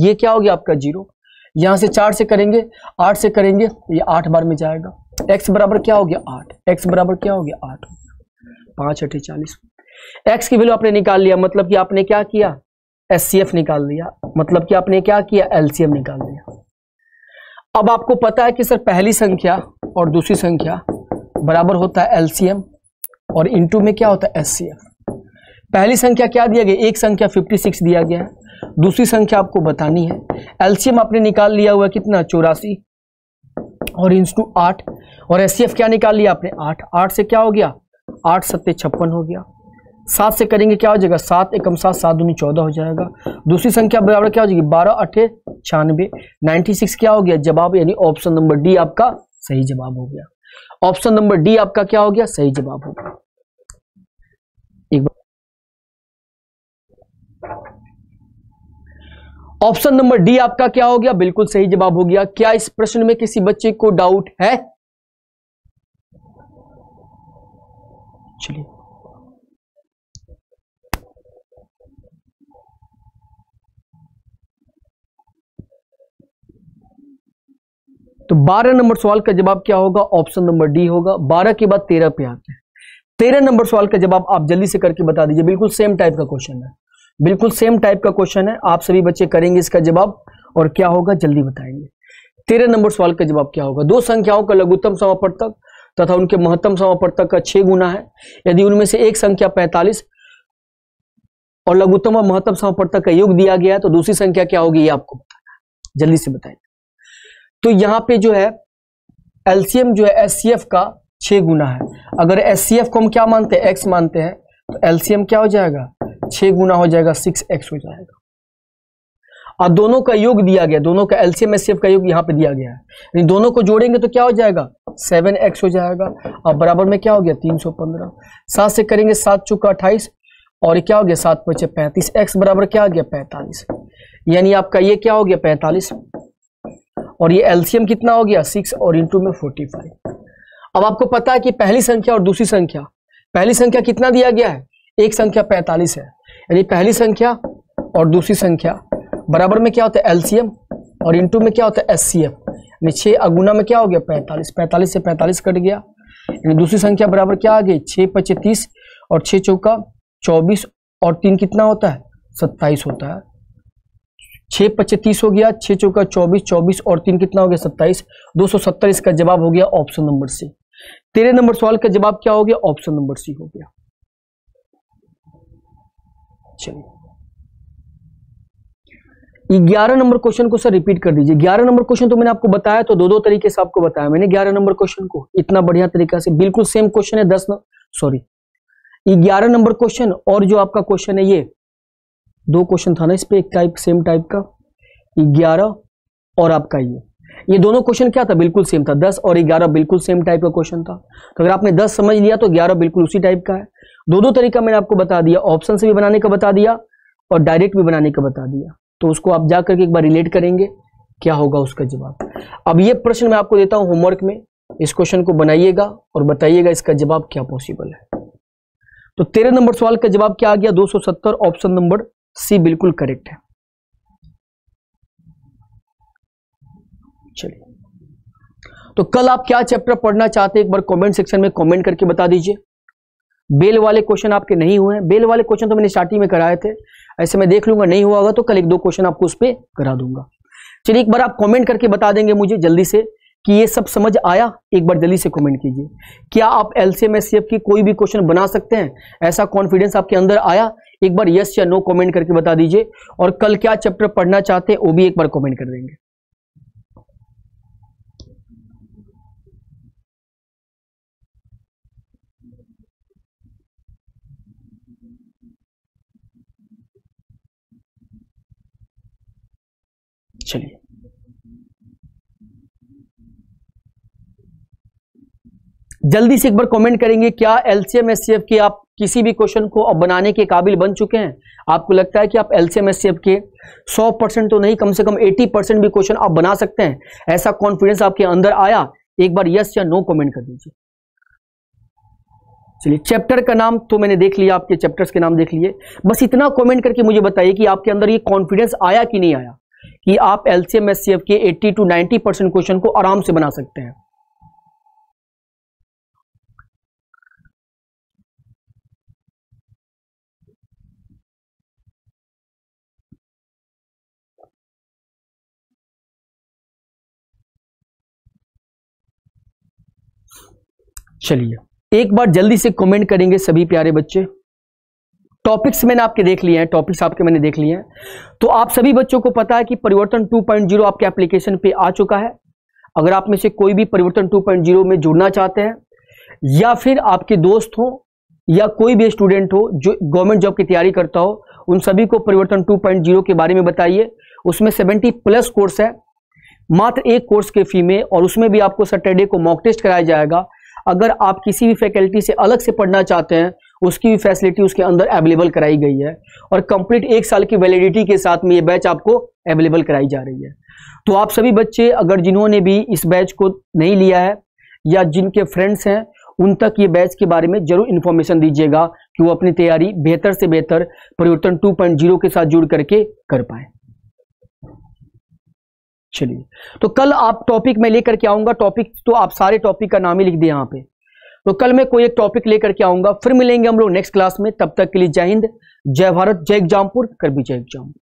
ये क्या हो गया आपका जीरो। यहां से 4 से करेंगे 8 से करेंगे ये 8 बार में जाएगा। x बराबर क्या हो गया 8, x बराबर क्या हो गया 8, 5 × 8 = 40। x की वैल्यू आपने निकाल लिया, मतलब कि आपने क्या किया एचसीएफ निकाल लिया, मतलब कि आपने क्या किया एलसीएम निकाल लिया। अब आपको पता है कि सर पहली संख्या और दूसरी संख्या बराबर होता है एलसीएम और इनटू में क्या होता है एचसीएफ। पहली संख्या क्या दिया गया, एक संख्या 56 दिया गया है, दूसरी संख्या आपको बतानी है। एलसीएम आपने निकाल लिया हुआ कितना 84 और इंटू 8 और एचसीएफ क्या निकाल लिया आपने 8, 8 से क्या हो गया 8 × 7 = 56 हो गया। 7 से करेंगे क्या हो जाएगा 7 × 1 = 7, 7 × 2 = 14 हो जाएगा। दूसरी संख्या बराबर क्या हो जाएगी 12 × 8 = 96, 96 क्या हो गया जवाब, यानी ऑप्शन नंबर डी आपका सही जवाब हो गया। ऑप्शन नंबर डी आपका क्या हो गया सही जवाब हो गया। एक बार ऑप्शन नंबर डी आपका क्या हो गया बिल्कुल सही जवाब हो गया। क्या इस प्रश्न में किसी बच्चे को डाउट है? चलिए तो 12 नंबर सवाल का जवाब क्या होगा ऑप्शन नंबर डी होगा। 12 के बाद 13 पे आते हैं। 13 नंबर सवाल का जवाब आप जल्दी से करके बता दीजिए, बिल्कुल सेम टाइप का क्वेश्चन है, बिल्कुल सेम टाइप का क्वेश्चन है। आप सभी बच्चे करेंगे इसका जवाब और क्या होगा जल्दी बताएंगे। 13 नंबर सवाल का जवाब क्या होगा, दो संख्याओं का लघुत्तम समापवर्तक तथा उनके महत्तम समापवर्तक का 6 गुना है। यदि उनमें से एक संख्या 45 और लघुत्तम और महत्तम समापवर्तक का योग दिया गया है तो दूसरी संख्या क्या होगी ये आपको बताना है, जल्दी से बताइए। तो यहाँ पे जो है एलसीएम जो है एचसीएफ का 6 गुना है। अगर एचसीएफ को हम क्या मानते हैं x मानते हैं तो एलसीएम क्या हो जाएगा 6 गुना हो जाएगा 6x हो जाएगा। और दोनों का योग दिया गया, दोनों का एलसीएम एचसीएफ का योग यहाँ पे दिया गया है, यानी दोनों को जोड़ेंगे तो क्या हो जाएगा 7x हो जाएगा और बराबर में क्या हो गया 315। 7 से करेंगे 7 × 4 = 28 और क्या हो गया 7 × 5 = 35, x बराबर क्या हो गया 45, यानी आपका ये क्या हो गया 45 और ये एलसीएम कितना हो गया 6 और इनटू में 45। अब आपको पता है कि पहली संख्या और दूसरी संख्या, पहली संख्या कितना दिया गया है, एक संख्या 45 है, यानी पहली संख्या और दूसरी संख्या बराबर में क्या होता है एलसीएम और इनटू में क्या होता है एचसीएफ, यानी 6 × 6 में क्या हो गया 45, 45 से 45 कट गया, यानी दूसरी संख्या बराबर क्या आ गई 6 × 5 = 30 और 6 × 4 = 24 और 3 कितना होता है 27 होता है। 6 × 5 = 30 हो गया, 6 × 4 = 24, 24 और 3 कितना हो गया 27, 270 इसका जवाब हो गया ऑप्शन नंबर सी। 13 नंबर सवाल का जवाब क्या हो गया ऑप्शन नंबर सी हो गया। चलिए 11 नंबर क्वेश्चन को सर रिपीट कर दीजिए। 11 नंबर क्वेश्चन तो मैंने आपको बताया, तो दो तरीके से आपको बताया मैंने 11 नंबर क्वेश्चन को, इतना बढ़िया तरीका से बिल्कुल सेम क्वेश्चन है 11 नंबर क्वेश्चन। और जो आपका क्वेश्चन है ये दो क्वेश्चन था ना इस पर, एक टाइप सेम टाइप का 11 और आपका ये दोनों क्वेश्चन क्या था बिल्कुल सेम था, 10 और 11 बिल्कुल सेम टाइप का क्वेश्चन था। तो अगर आपने 10 समझ लिया तो 11 बिल्कुल उसी टाइप का है। दो तरीका मैंने आपको बता दिया, ऑप्शन से भी बनाने का बता दिया और डायरेक्ट भी बनाने का बता दिया, तो उसको आप जा करके एक बार रिलेट करेंगे क्या होगा उसका जवाब। अब ये प्रश्न मैं आपको देता हूँ होमवर्क में, इस क्वेश्चन को बनाइएगा और बताइएगा इसका जवाब क्या पॉसिबल है। तो 13 नंबर सवाल का जवाब क्या आ गया 270, ऑप्शन नंबर सी बिल्कुल करेक्ट है। चलिए तो कल आप क्या चैप्टर पढ़ना चाहते हैं एक बार कमेंट सेक्शन में कमेंट करके बता दीजिए। बेल वाले क्वेश्चन आपके नहीं हुए हैं, बेल वाले क्वेश्चन तो मैंने स्टार्टिंग में कराए थे, ऐसे मैं देख लूंगा नहीं हुआ होगा तो कल एक दो क्वेश्चन आपको उस पर करा दूंगा। चलिए एक बार आप कमेंट करके बता देंगे मुझे जल्दी से कि ये सब समझ आया, एक बार जल्दी से कमेंट कीजिए। क्या आप एलसीएम एचसीएफ की कोई भी क्वेश्चन बना सकते हैं, ऐसा कॉन्फिडेंस आपके अंदर आया, एक बार यस या नो कमेंट करके बता दीजिए। और कल क्या चैप्टर पढ़ना चाहते हैं वो भी एक बार कमेंट कर देंगे। चलिए जल्दी से एक बार कमेंट करेंगे। क्या एलसीएम एचसीएफ के आप किसी भी क्वेश्चन को अब बनाने के काबिल बन चुके हैं, आपको लगता है कि आप एलसीएम एचसीएफ के 100% तो नहीं कम से कम 80% भी क्वेश्चन आप बना सकते हैं, ऐसा कॉन्फिडेंस आपके अंदर आया, एक बार यस या नो कमेंट कर दीजिए। चलिए चैप्टर का नाम तो मैंने देख लिया, आपके चैप्टर्स के नाम देख लिए, बस इतना कमेंट करके मुझे बताइए कि आपके अंदर ये कॉन्फिडेंस आया कि नहीं आया कि आप एलसीएम एचसीएफ के 80 to 90% क्वेश्चन को आराम से बना सकते हैं। चलिए एक बार जल्दी से कमेंट करेंगे सभी प्यारे बच्चे। टॉपिक्स मैंने आपके देख लिए हैं, टॉपिक्स आपके मैंने देख लिए हैं, तो आप सभी बच्चों को पता है कि परिवर्तन 2.0 आपके एप्लीकेशन पे आ चुका है। अगर आप में से कोई भी परिवर्तन 2.0 में जुड़ना चाहते हैं, या फिर आपके दोस्त हो या कोई भी स्टूडेंट हो जो गवर्नमेंट जॉब की तैयारी करता हो, उन सभी को परिवर्तन 2.0 के बारे में बताइए। उसमें 70+ कोर्स है, मात्र एक कोर्स के फी में, और उसमें भी आपको सैटरडे को मॉक टेस्ट कराया जाएगा। अगर आप किसी भी फैकल्टी से अलग से पढ़ना चाहते हैं, उसकी भी फैसिलिटी उसके अंदर अवेलेबल कराई गई है, और कंप्लीट 1 साल की वैलिडिटी के साथ में ये बैच आपको अवेलेबल कराई जा रही है। तो आप सभी बच्चे अगर जिन्होंने भी इस बैच को नहीं लिया है या जिनके फ्रेंड्स हैं, उन तक ये बैच के बारे में जरूर इन्फॉर्मेशन दीजिएगा कि वो अपनी तैयारी बेहतर से बेहतर परिवर्तन 2.0 के साथ जुड़ करके कर पाए। चलिए तो कल आप टॉपिक में लेकर के आऊंगा, टॉपिक तो आप सारे टॉपिक का नाम ही लिख दिया यहाँ पे, तो कल मैं कोई एक टॉपिक लेकर के आऊंगा। फिर मिलेंगे हम लोग नेक्स्ट क्लास में, तब तक के लिए जय हिंद, जय भारत, जय एग्जामपुर, कर भी जय एग्जामपुर।